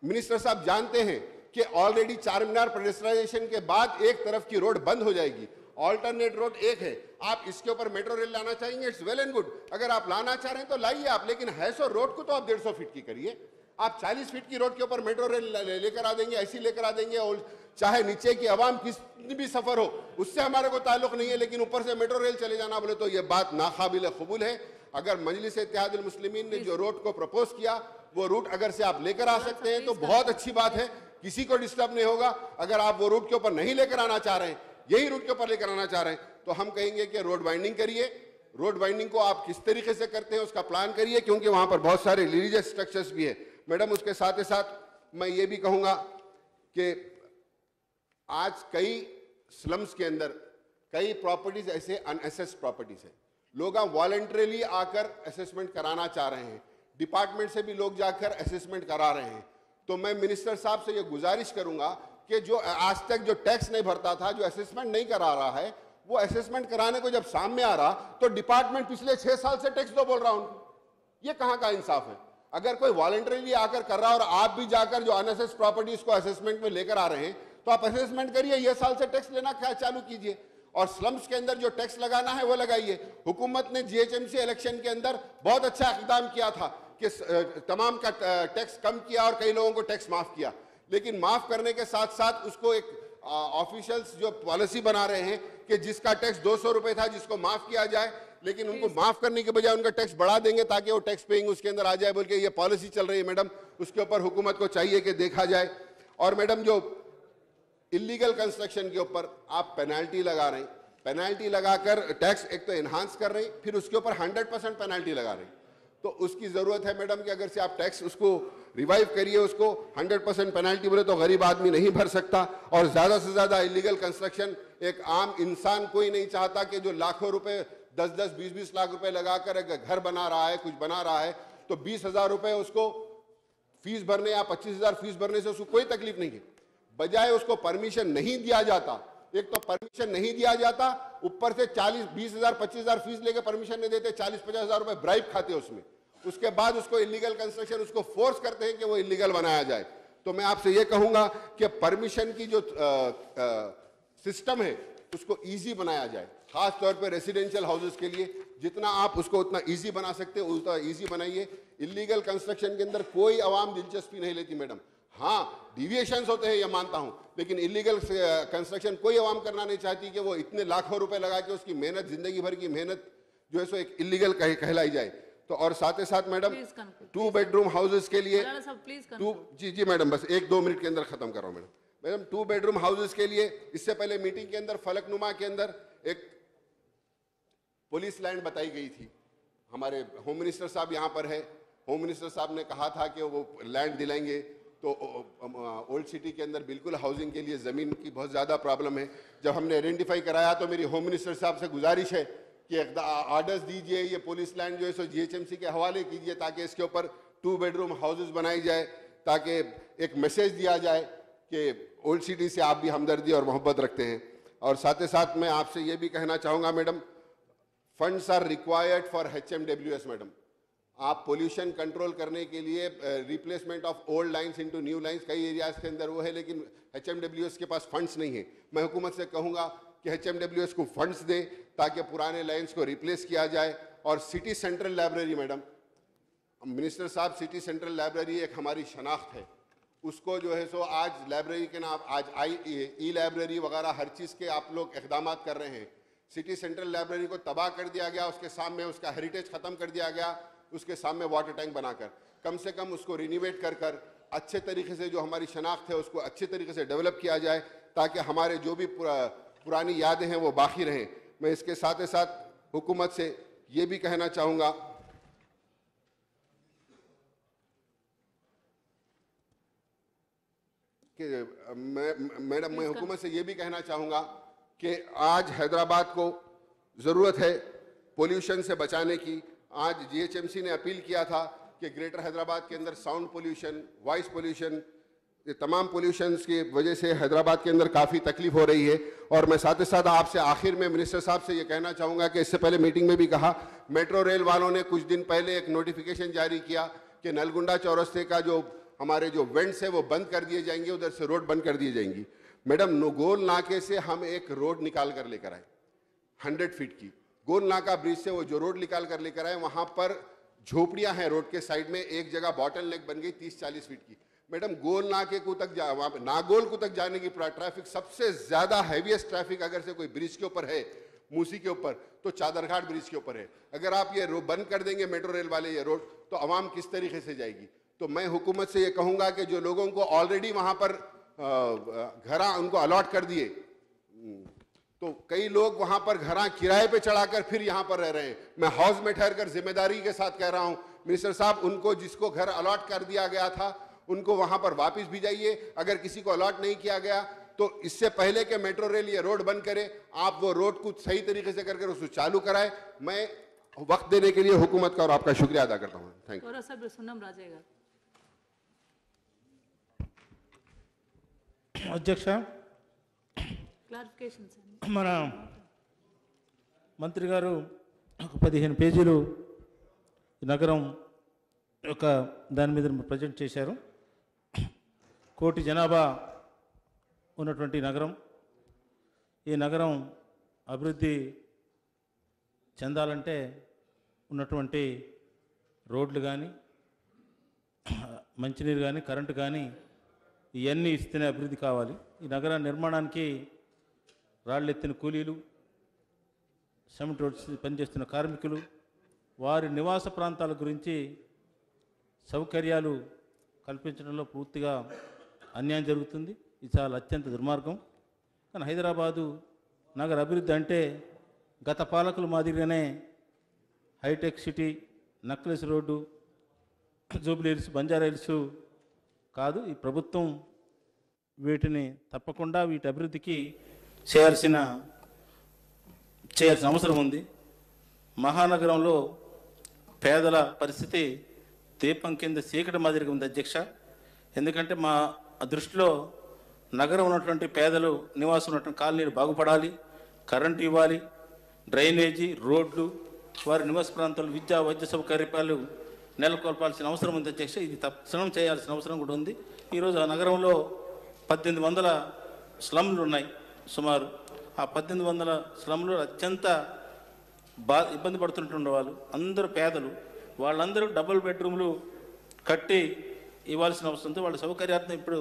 मिनिस्टर साहब जानते हैं कि ऑलरेडी चार मीनार पेडेस्ट्राइजेशन के बाद एक तरफ की रोड बंद हो जाएगी, ऑल्टरनेट रोड एक है, आप इसके ऊपर मेट्रो रेल लाना चाहेंगे इट्स वेल एंड गुड, अगर आप लाना चाह रहे हैं तो लाइए आप, लेकिन है सो रोड को तो आप डेढ़ सौ फीट की करिए। आप चालीस फीट की रोड के ऊपर मेट्रो रेल लेकर आ देंगे, ऐसी लेकर आ देंगे, और चाहे नीचे की आवाम कितनी भी सफ़र हो उससे हमारे को ताल्लुक़ नहीं है, लेकिन ऊपर से मेट्रो रेल चले जाना बोले तो ये बात नाकाबिल कबूल है। अगर मजलिस इत्तेहादुल मुस्लिमीन ने जो रोड को प्रपोज किया वो रूट अगर से आप लेकर आ सकते हैं तो बहुत अच्छी बात है, किसी को डिस्टर्ब नहीं होगा। अगर आप वो रूट के ऊपर नहीं लेकर आना चाह रहे हैं, यही रूट के ऊपर लेकर आना चाह रहे हैं, तो हम कहेंगे कि रोड बाइंडिंग करिए। रोड बाइंडिंग को आप किस तरीके से करते हैं उसका प्लान करिए, क्योंकि वहाँ पर बहुत सारे रिलीजियस स्ट्रक्चर्स भी हैं मैडम। उसके साथ ही साथ मैं ये भी कहूँगा कि आज कई स्लम्स के अंदर कई प्रॉपर्टीज ऐसे अनअसेस्ड प्रॉपर्टीज हैं, लोग वॉलंटरीली आकर असेसमेंट कराना चाह रहे हैं, डिपार्टमेंट से भी लोग जाकर असेसमेंट करा रहे हैं। तो मैं मिनिस्टर साहब से ये गुजारिश करूँगा कि जो आज तक जो टैक्स नहीं भरता था, जो असेसमेंट नहीं करा रहा है, वो असेसमेंट कराने को जब सामने आ रहा तो डिपार्टमेंट पिछले छह साल से टैक्स दो बोल रहा हूँ, ये कहाँ का इंसाफ है? अगर कोई वॉलंटरीली आकर कर रहा है और आप भी जाकर जो अनअसेस्ड प्रॉपर्टीज को असेसमेंट में लेकर आ रहे हैं, तो आप असेसमेंट करिए, ये साल से टैक्स लेना चालू कीजिए, और स्लम्स के अंदर जो टैक्स लगाना है वो लगाइए। हुकूमत ने जीएचएमसी इलेक्शन के अंदर बहुत अच्छा इकदाम किया था कि तमाम का टैक्स कम किया और कई लोगों को टैक्स माफ़ किया, लेकिन माफ़ करने के साथ साथ उसको एक ऑफिशियल्स जो पॉलिसी बना रहे हैं कि जिसका टैक्स दो सौ रुपये था जिसको माफ़ किया जाए, लेकिन उनको माफ़ करने के बजाय उनका टैक्स बढ़ा देंगे ताकि वो टैक्स पेइंग उसके अंदर आ जाए, बोल के ये पॉलिसी चल रही है मैडम। उसके ऊपर हुकूमत को चाहिए कि देखा जाए। और मैडम जो इलीगल कंस्ट्रक्शन के ऊपर आप पेनाल्टी लगा रहे हैं, पेनाल्टी लगाकर टैक्स एक तो इन्हांस कर रही, फिर उसके ऊपर हंड्रेड परसेंट पेनाल्टी लगा रही, तो उसकी ज़रूरत है मैडम कि अगर से आप टैक्स उसको रिवाइव करिए, उसको हंड्रेड परसेंट पेनाल्टी बोले तो गरीब आदमी नहीं भर सकता। और ज़्यादा से ज़्यादा इलीगल कंस्ट्रक्शन एक आम इंसान कोई नहीं चाहता कि जो लाखों रुपए दस दस बीस बीस लाख रुपए लगाकर अगर घर बना रहा है, कुछ बना रहा है, तो बीस हज़ार रुपये उसको फीस भरने या पच्चीस हज़ार फीस भरने से उसको कोई तकलीफ नहीं है, बजाय उसको परमिशन नहीं दिया जाता। एक तो परमिशन नहीं दिया जाता, ऊपर से चालीस बीस हज़ार पच्चीस हज़ार फीस लेके परमिशन नहीं देते, चालीस पचास हज़ार रुपये ब्राइब खाते उसमें, उसके बाद उसको इलीगल कंस्ट्रक्शन उसको फोर्स करते हैं कि वो इलीगल बनाया जाए। तो मैं आपसे ये कहूँगा कि परमिशन की जो आ, आ, सिस्टम है उसको ईजी बनाया जाए, खास तौर पे रेसिडेंशियल हाउसेस के लिए, जितना आप उसको उतना ईजी बना सकते हो उतना ईजी बनाइए। इलीगल कंस्ट्रक्शन के अंदर कोई आवाम दिलचस्पी नहीं लेती मैडम, हाँ डिविएशंस होते हैं ये मानता हूँ, लेकिन इलीगल कंस्ट्रक्शन कोई आवाम करना नहीं चाहती कि वो इतने लाखों रुपए लगा के उसकी मेहनत, जिंदगी भर की मेहनत जो है सो एक इलीगल कह, कहलाई जाए। तो और साथ ही साथ मैडम टू बेडरूम हाउसेस के लिए टू जी जी मैडम बस एक दो मिनट के अंदर खत्म कर रहा हूँ madam. Madam two bedroom houses के लिए इससे पहले मीटिंग के अंदर फलकनुमा के अंदर एक पुलिस लैंड बताई गई थी, हमारे होम मिनिस्टर साहब यहाँ पर है, होम मिनिस्टर साहब ने कहा था कि वो लैंड दिलाएंगे, तो ओल्ड सिटी के अंदर बिल्कुल हाउसिंग के लिए ज़मीन की बहुत ज़्यादा प्रॉब्लम है। जब हमने आइडेंटिफाई कराया तो मेरी होम मिनिस्टर साहब से गुजारिश है कि आर्डर्स दीजिए, ये पुलिस लैंड जो है सो जीएचएमसी के हवाले कीजिए ताकि इसके ऊपर टू बेडरूम हाउसेस बनाई जाए, ताकि एक मैसेज दिया जाए कि ओल्ड सिटी से आप भी हमदर्दी और मोहब्बत रखते हैं। और साथ ही साथ मैं आपसे ये भी कहना चाहूँगा madam, funds are required for H M W S madam. आप पोल्यूशन कंट्रोल करने के लिए replacement of old lines into new lines कई एरियाज़ के अंदर वो है, लेकिन एचएमडब्ल्यूएस के पास फंड्स नहीं है। मैं हुकूमत से कहूँगा कि एचएमडब्ल्यूएस को फंड्स दे ताकि पुराने लाइंस को रिप्लेस किया जाए। और city central library madam, minister साहब, सिटी सेंट्रल लाइब्रेरी एक हमारी शनाख्त है, उसको जो है सो आज लाइब्रेरी के नाम आज आई ई लाइब्रेरी वगैरह हर चीज़ के आप लोग इकदाम कर रहे हैं। सिटी सेंट्रल लाइब्रेरी को तबाह कर दिया गया, उसके सामने उसका हेरिटेज ख़त्म कर दिया गया, उसके सामने वाटर टैंक बनाकर कम से कम उसको रिनोवेट कर कर अच्छे तरीके से जो हमारी शनाख्त है उसको अच्छे तरीके से डेवलप किया जाए, ताकि हमारे जो भी पुरा, पुरानी यादें हैं वो बाकी रहें। मैं इसके साथ ही साथ हुकूमत से ये भी कहना चाहूँगा कि मैं मैडम मैं हुकूमत से ये भी कहना चाहूँगा कि आज हैदराबाद को ज़रूरत है पोल्यूशन से बचाने की। आज जीएचएमसी ने अपील किया था कि ग्रेटर हैदराबाद के अंदर साउंड पोल्यूशन, वॉइस पोल्यूशन, ये तमाम पोल्यूशंस की वजह से हैदराबाद के अंदर काफ़ी तकलीफ हो रही है। और मैं साथ ही साथ आपसे आखिर में मिनिस्टर साहब से ये कहना चाहूँगा कि इससे पहले मीटिंग में भी कहा, मेट्रो रेल वालों ने कुछ दिन पहले एक नोटिफिकेशन जारी किया कि नलगुंडा चौरस्ते का जो हमारे जो वेंट्स है वो बंद कर दिए जाएंगे, उधर से रोड बंद कर दिए जाएंगी। मैडम, नोगोल नाके से हम एक रोड निकाल कर लेकर आए हंड्रेड फीट की, गोल नाका ब्रिज से वो जो रोड निकाल कर लेकर आए, वहाँ पर झोपड़ियाँ हैं रोड के साइड में, एक जगह बॉटल नेक बन गई तीस चालीस फीट की। मैडम, गोल नाके को तक जा वहाँ पर नागोल को तक जाने की ट्रैफिक सबसे ज़्यादा हैवीएस्ट ट्रैफिक अगर से कोई ब्रिज के ऊपर है, मूसी के ऊपर, तो चादरघाट ब्रिज के ऊपर है। अगर आप ये रोड बंद कर देंगे मेट्रो रेल वाले ये रोड, तो आवाम किस तरीके से जाएगी? तो मैं हुकूमत से ये कहूँगा कि जो लोगों को ऑलरेडी वहाँ पर घर उनको अलॉट कर दिए, तो कई लोग वहाँ पर घरां किराए पे चढ़ाकर फिर यहाँ पर रह रहे हैं। मैं हाउस में ठहर कर जिम्मेदारी के साथ कह रहा हूँ मिनिस्टर साहब, उनको जिसको घर अलॉट कर दिया गया था उनको वहाँ पर वापस भी जाइए, अगर किसी को अलॉट नहीं किया गया तो इससे पहले कि मेट्रो रेल ये रोड बंद करे, आप वो रोड को सही तरीके से करके उसको चालू कराए। मैं वक्त देने के लिए हुकूमत का और आपका शुक्रिया अदा करता हूँ। Thank you. अध्यक्ष మన మంత్రి గారు ఒక పదిహేను పేజీలు నగరం యొక్క దాని మీద ప్రజెంట్ చేశారు. కోటి జనాభా ఉన్నటువంటి నగరం, ఈ నగరం అభివృద్ధి చెందాలంటే ఉన్నటువంటి రోడ్లు కానీ మంచినీరు కానీ కరెంటు కానీ ఇవన్నీ ఇస్తేనే అభివృద్ధి కావాలి. ఈ నగర నిర్మాణానికి రాళ్ళెత్తిన కూలీలు, సిమెంట్ రోడ్స్ పనిచేస్తున్న కార్మికులు, వారి నివాస ప్రాంతాల గురించి సౌకర్యాలు కల్పించడంలో పూర్తిగా అన్యాయం జరుగుతుంది. ఇది చాలా అత్యంత దుర్మార్గం. కానీ హైదరాబాదు నగర అభివృద్ధి అంటే గత పాలకుల మాదిరిగానే హైటెక్ సిటీ, నక్లెస్ రోడ్డు, జూబ్లీ హిల్స్, బంజారా హిల్స్ కాదు. ఈ ప్రభుత్వం వీటిని తప్పకుండా వీటి అభివృద్ధికి చేయాల్సిన చేయాల్సిన అవసరం ఉంది. మహానగరంలో పేదల పరిస్థితి దీపం కింద చీకటి మాదిరిగా ఉంది అధ్యక్ష. ఎందుకంటే మా దృష్టిలో నగరం ఉన్నటువంటి పేదలు నివాసం ఉన్నటువంటి కాలనీలు బాగుపడాలి, కరెంటు ఇవ్వాలి, డ్రైనేజీ, రోడ్లు, వారి నివాస ప్రాంతాలు, విద్యా వైద్య సౌకర్యాలు నెలకొల్పాల్సిన అవసరం ఉంది అధ్యక్ష. ఇది తక్షణం చేయాల్సిన అవసరం కూడా ఉంది. ఈరోజు ఆ నగరంలో పద్దెనిమిది వందల స్లమ్లు ఉన్నాయి సుమారు. ఆ పద్దెనిమిది వందల స్లమ్లో అత్యంత బా ఇబ్బంది పడుతుంటుండే వాళ్ళు అందరూ పేదలు. వాళ్ళందరూ డబుల్ బెడ్రూమ్లు కట్టి ఇవ్వాల్సిన అవసరం ఉంది. వాళ్ళ సౌకర్యార్థం ఇప్పుడు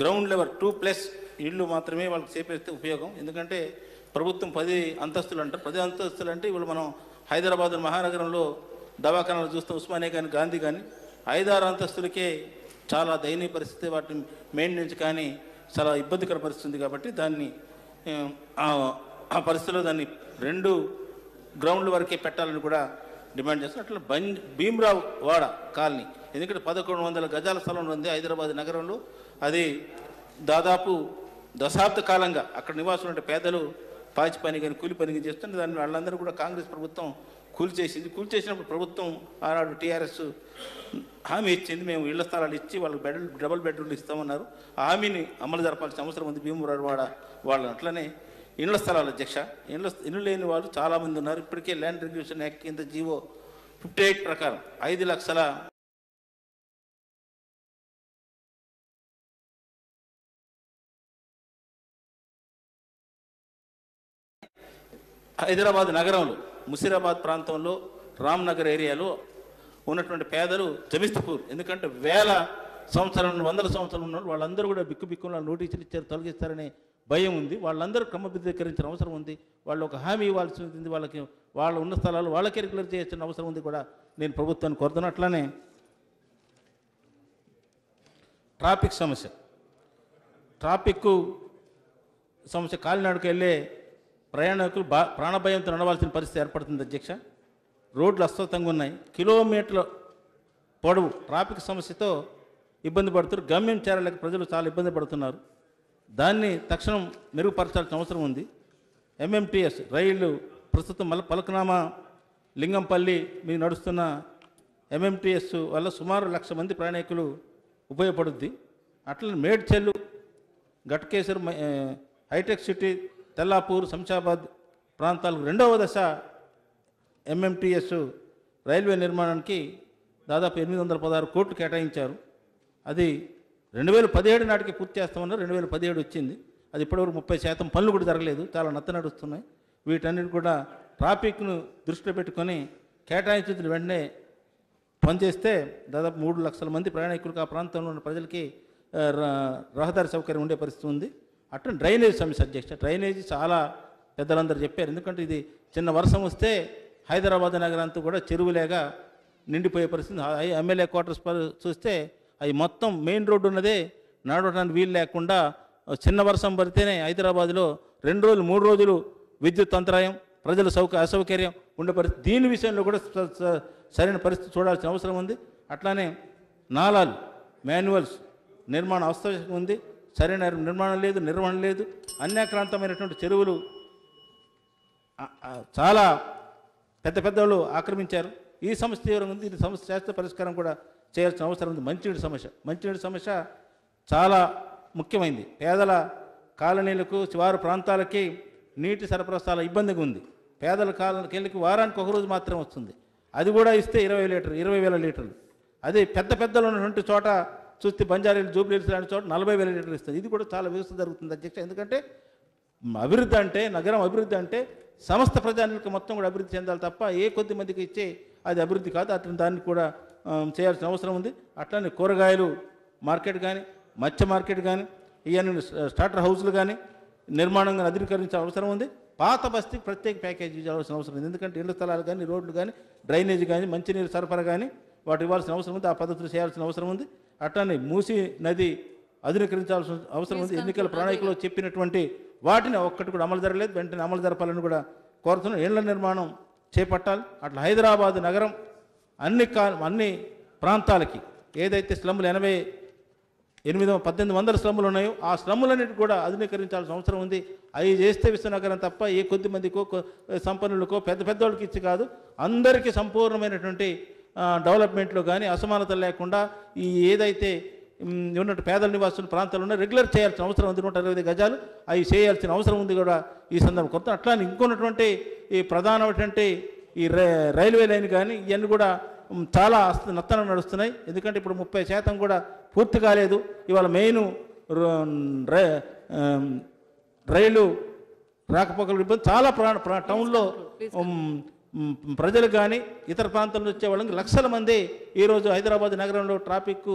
గ్రౌండ్ లెవెల్ టూ ప్లస్ ఇళ్ళు మాత్రమే వాళ్ళకి చేపేస్తే ఉపయోగం. ఎందుకంటే ప్రభుత్వం పది అంతస్తులు అంటారు. పది అంతస్తులు అంటే ఇవాళ మనం హైదరాబాద్ మహానగరంలో దవాఖానాలు చూస్తాం, ఉస్మానియా కానీ గాంధీ కానీ ఐదారు అంతస్తులకే చాలా దయనీయ పరిస్థితి. వాటిని మెయింటెనెన్స్ కానీ చాలా ఇబ్బందికర పరిస్థితి ఉంది. కాబట్టి దాన్ని ఆ పరిస్థితిలో దాన్ని రెండు గ్రౌండ్ల వరకే పెట్టాలని కూడా డిమాండ్ చేస్తారు. అట్లా భీమరావు వాడ కాలనీ ఎందుకంటే పదకొండు వందల గజాల స్థలం ఉంది హైదరాబాద్ నగరంలో. అది దాదాపు దశాబ్ద కాలంగా అక్కడ నివాసులు అంటే పేదలు పాచి పని కానీ కూలి పని చేస్తుంటే దాన్ని వాళ్ళందరూ కూడా కాంగ్రెస్ ప్రభుత్వం కూల్చేసింది. కూల్చేసినప్పుడు ప్రభుత్వం ఆనాడు టీఆర్ఎస్ హామీ ఇచ్చింది, మేము ఇళ్ల స్థలాలు ఇచ్చి వాళ్ళకి బెడ్ డబుల్ బెడ్రూమ్లు ఇస్తామన్నారు. ఆ హామీని అమలు జరపాల్సిన అవసరం ఉంది భీమవరవాడ వాళ్ళు. అట్లనే ఇళ్ల స్థలాలు అధ్యక్ష ఇళ్ళ ఇళ్ళు లేని వాళ్ళు చాలామంది ఉన్నారు. ఇప్పటికే ల్యాండ్ రెగ్యులేషన్ యాక్ట్ కింద జీవో ఫిఫ్టీ ఎయిట్ ప్రకారం ఐదు లక్షల హైదరాబాద్ నగరంలో ముసిరాబాద్ ప్రాంతంలో రామ్నగర్ ఏరియాలో ఉన్నటువంటి పేదలు జమిస్తపూర్, ఎందుకంటే వేల సంవత్సరాలు వందల సంవత్సరాలు ఉన్న వాళ్ళందరూ కూడా బిక్కు బిక్కున నోటీసులు ఇచ్చారు, తొలగిస్తారనే భయం ఉంది. వాళ్ళందరూ క్రమబద్ధీకరించిన అవసరం ఉంది. వాళ్ళు ఒక హామీ ఇవ్వాల్సి ఉంటుంది. వాళ్ళకి వాళ్ళు ఉన్న స్థలాలు వాళ్ళకే రెగ్యులర్ చేయాల్సిన అవసరం ఉంది కూడా నేను ప్రభుత్వాన్ని కోరుతున్నాను. అట్లానే ట్రాఫిక్ సమస్య, ట్రాఫిక్ సమస్య, కాలినాడుకు వెళ్ళే ప్రయాణికులు బా ప్రాణభయంతో నడవాల్సిన పరిస్థితి ఏర్పడుతుంది అధ్యక్ష. రోడ్లు అస్వస్థంగా ఉన్నాయి, కిలోమీటర్ల పొడవు ట్రాఫిక్ సమస్యతో ఇబ్బంది పడుతున్నారు. గమ్యం చేరలేక ప్రజలు చాలా ఇబ్బంది పడుతున్నారు. దాన్ని తక్షణం మెరుగుపరచాల్సిన అవసరం ఉంది. ఎంఎంటీఎస్ రైళ్లు ప్రస్తుతం మళ్ళీ పలకనామా లింగంపల్లి మీరు నడుస్తున్న ఎంఎంటీఎస్ వల్ల సుమారు లక్ష మంది ప్రయాణికులు ఉపయోగపడుద్ది. అట్లనే మేడ్చెల్లు, ఘటకేశ్వర్, హైటెక్ సిటీ, తెల్లాపూర్, శంషాబాద్ ప్రాంతాలకు రెండవ దశ ఎంఎంటీఎస్ రైల్వే నిర్మాణానికి దాదాపు ఎనిమిది వందల పదహారు కోట్లు కేటాయించారు. అది రెండు వేల పదిహేడు నాటికి పూర్తి చేస్తామన్నారు. రెండు వేల పదిహేడు వచ్చింది. అది ఇప్పటివరకు ముప్పై శాతం పనులు కూడా జరగలేదు, చాలా నత్త నడుస్తున్నాయి. వీటన్నిటి కూడా ట్రాఫిక్ను దృష్టిలో పెట్టుకొని కేటాయించిన వెంటనే పనిచేస్తే దాదాపు మూడు లక్షల మంది ప్రయాణికులకు ఆ ప్రాంతంలో ఉన్న ప్రజలకి రహదారి సౌకర్యం ఉండే పరిస్థితి ఉంది. అట్లా డ్రైనేజ్ సమస్య అధ్యక్ష. డ్రైనేజీ చాలా పెద్దలందరూ చెప్పారు, ఎందుకంటే ఇది చిన్న వర్షం వస్తే హైదరాబాద్ నగరాంతా కూడా చెరువులేగా నిండిపోయే పరిస్థితి. ఎమ్మెల్యే క్వార్టర్స్ చూస్తే అవి మొత్తం మెయిన్ రోడ్డు ఉన్నదే నడవడానికి వీలు లేకుండా చిన్న వర్షం పడితేనే హైదరాబాద్లో రెండు రోజులు మూడు రోజులు విద్యుత్ అంతరాయం, ప్రజల సౌక అసౌకర్యం ఉండే పరిస్థితి. దీని విషయంలో కూడా సరైన పరిస్థితి చూడాల్సిన అవసరం ఉంది. అట్లానే నాలాలు మాన్యువల్స్ నిర్మాణ అవసరం ఉంది, సరైన నిర్మాణం లేదు, నిర్వహణ లేదు. అన్యాక్రాంతమైనటువంటి చెరువులు చాలా పెద్ద పెద్దవాళ్ళు ఆక్రమించారు. ఈ సమస్య తీవ్రంగా ఉంది. ఇది సమస్య శాస్త్ర పరిష్కారం కూడా చేయాల్సిన అవసరం ఉంది. మంచినీటి సమస్య, మంచినీటి సమస్య చాలా ముఖ్యమైంది. పేదల కాలనీలకు శివారు ప్రాంతాలకి నీటి సరఫరా చాలా ఇబ్బందిగా ఉంది. పేదల కాలనీకి వారానికి ఒకరోజు మాత్రమే వస్తుంది. అది కూడా ఇస్తే ఇరవై లీటర్ ఇరవై వేల లీటర్లు. అదే పెద్ద పెద్దలు ఉన్నటువంటి చోట చూస్తే బంజారీలు, జూబ్లీహిల్స్ లాంటి చోట నలభై వేల లీటర్లు ఇస్తుంది. ఇది కూడా చాలా వ్యవస్థ జరుగుతుంది అధ్యక్ష. ఎందుకంటే అభివృద్ధి అంటే నగరం అభివృద్ధి అంటే సమస్త ప్రజానికి మొత్తం కూడా అభివృద్ధి చెందాలి తప్ప ఏ కొద్ది మందికి ఇచ్చే అది అభివృద్ధి కాదు. అతని దాన్ని కూడా చేయాల్సిన అవసరం ఉంది. అట్లానే కూరగాయలు మార్కెట్ కానీ, మత్స్య మార్కెట్ కానీ, ఇవన్నీ స్టార్టర్ హౌస్లు కానీ నిర్మాణంగా అధికరించాల్సిన అవసరం ఉంది. పాత బస్తీకి ప్రత్యేక ప్యాకేజీ ఇవ్వాల్సిన అవసరం ఉంది. ఎందుకంటే ఇళ్ల స్థలాలు కానీ, రోడ్లు కానీ, డ్రైనేజ్ కానీ, మంచినీరు సరఫరా కానీ వాటి ఇవ్వాల్సిన అవసరం ఉంది. ఆ పద్ధతులు చేయాల్సిన అవసరం ఉంది. అట్లానే మూసీ నది ఆధునీకరించాల్సిన అవసరం ఉంది. ఎన్నికల ప్రణాళికలో చెప్పినటువంటి వాటిని ఒక్కటి కూడా అమలు జరగలేదు. వెంటనే అమలు జరపాలని కూడా కోరుతున్నాం. ఇళ్ల నిర్మాణం చేపట్టాలి. అట్లా హైదరాబాద్ నగరం అన్ని కా అన్ని ప్రాంతాలకి ఏదైతే స్లమ్లు ఎనభై ఎనిమిది పద్దెనిమిది వందల స్లమ్లు ఉన్నాయో ఆ స్లమ్లన్నిటి కూడా ఆధునీకరించాల్సిన అవసరం ఉంది. అవి చేస్తే విశ్వనగరం తప్ప ఏ కొద్ది మందికో సంపన్నులకో పెద్ద పెద్దవాళ్ళకి ఇచ్చి కాదు, అందరికీ సంపూర్ణమైనటువంటి డెవలప్మెంట్లో కానీ అసమానత లేకుండా ఈ ఏదైతే ఉన్నట్టు పేదల నివాసులు ప్రాంతాలు ఉన్నాయి రెగ్యులర్ చేయాల్సిన అవసరం ఉంది. నూట అరవై గజాలు అవి చేయాల్సిన అవసరం ఉంది కూడా ఈ సందర్భం కొత్త. అట్లా ఇంకొన్నటువంటి ఈ ప్రధానమైనటువంటి ఈ రైల్వే లైన్ కానీ ఇవన్నీ కూడా చాలా నత్తన నడుస్తున్నాయి. ఎందుకంటే ఇప్పుడు ముప్పై శాతం కూడా పూర్తి కాలేదు. ఇవాళ మెయిన్ రైలు రాకపోకలు ఇబ్బంది చాలా ప్రాణ టౌన్లో ప్రజలు కానీ ఇతర ప్రాంతాల నుంచి వచ్చే వాళ్ళకి లక్షల మంది ఈరోజు హైదరాబాద్ నగరంలో ట్రాఫిక్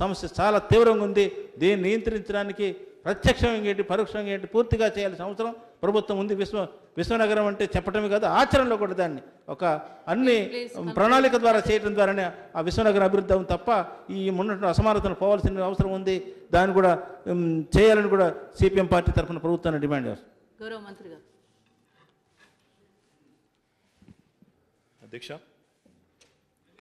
సమస్య చాలా తీవ్రంగా ఉంది. దీన్ని నియంత్రించడానికి ప్రత్యక్షంగా ఏంటి, పరోక్షంగా ఏంటి పూర్తిగా చేయాల్సిన అవసరం ప్రభుత్వం ఉంది. విశ్వ విశ్వనగరం అంటే చెప్పటమే కాదు, ఆచరణలో కూడా దాన్ని ఒక అన్ని ప్రణాళిక ద్వారా చేయడం ద్వారానే ఆ విశ్వనగరం అభివృద్ధి అవుతుంది తప్ప ఈ ఉన్నటువంటి అసమానతను పోవాల్సిన అవసరం ఉంది. దాన్ని కూడా చేయాలని కూడా సిపిఎం పార్టీ తరఫున ప్రభుత్వాన్ని డిమాండ్ చేస్తుంది. గౌరవ మంత్రి గారు అధ్యక్ష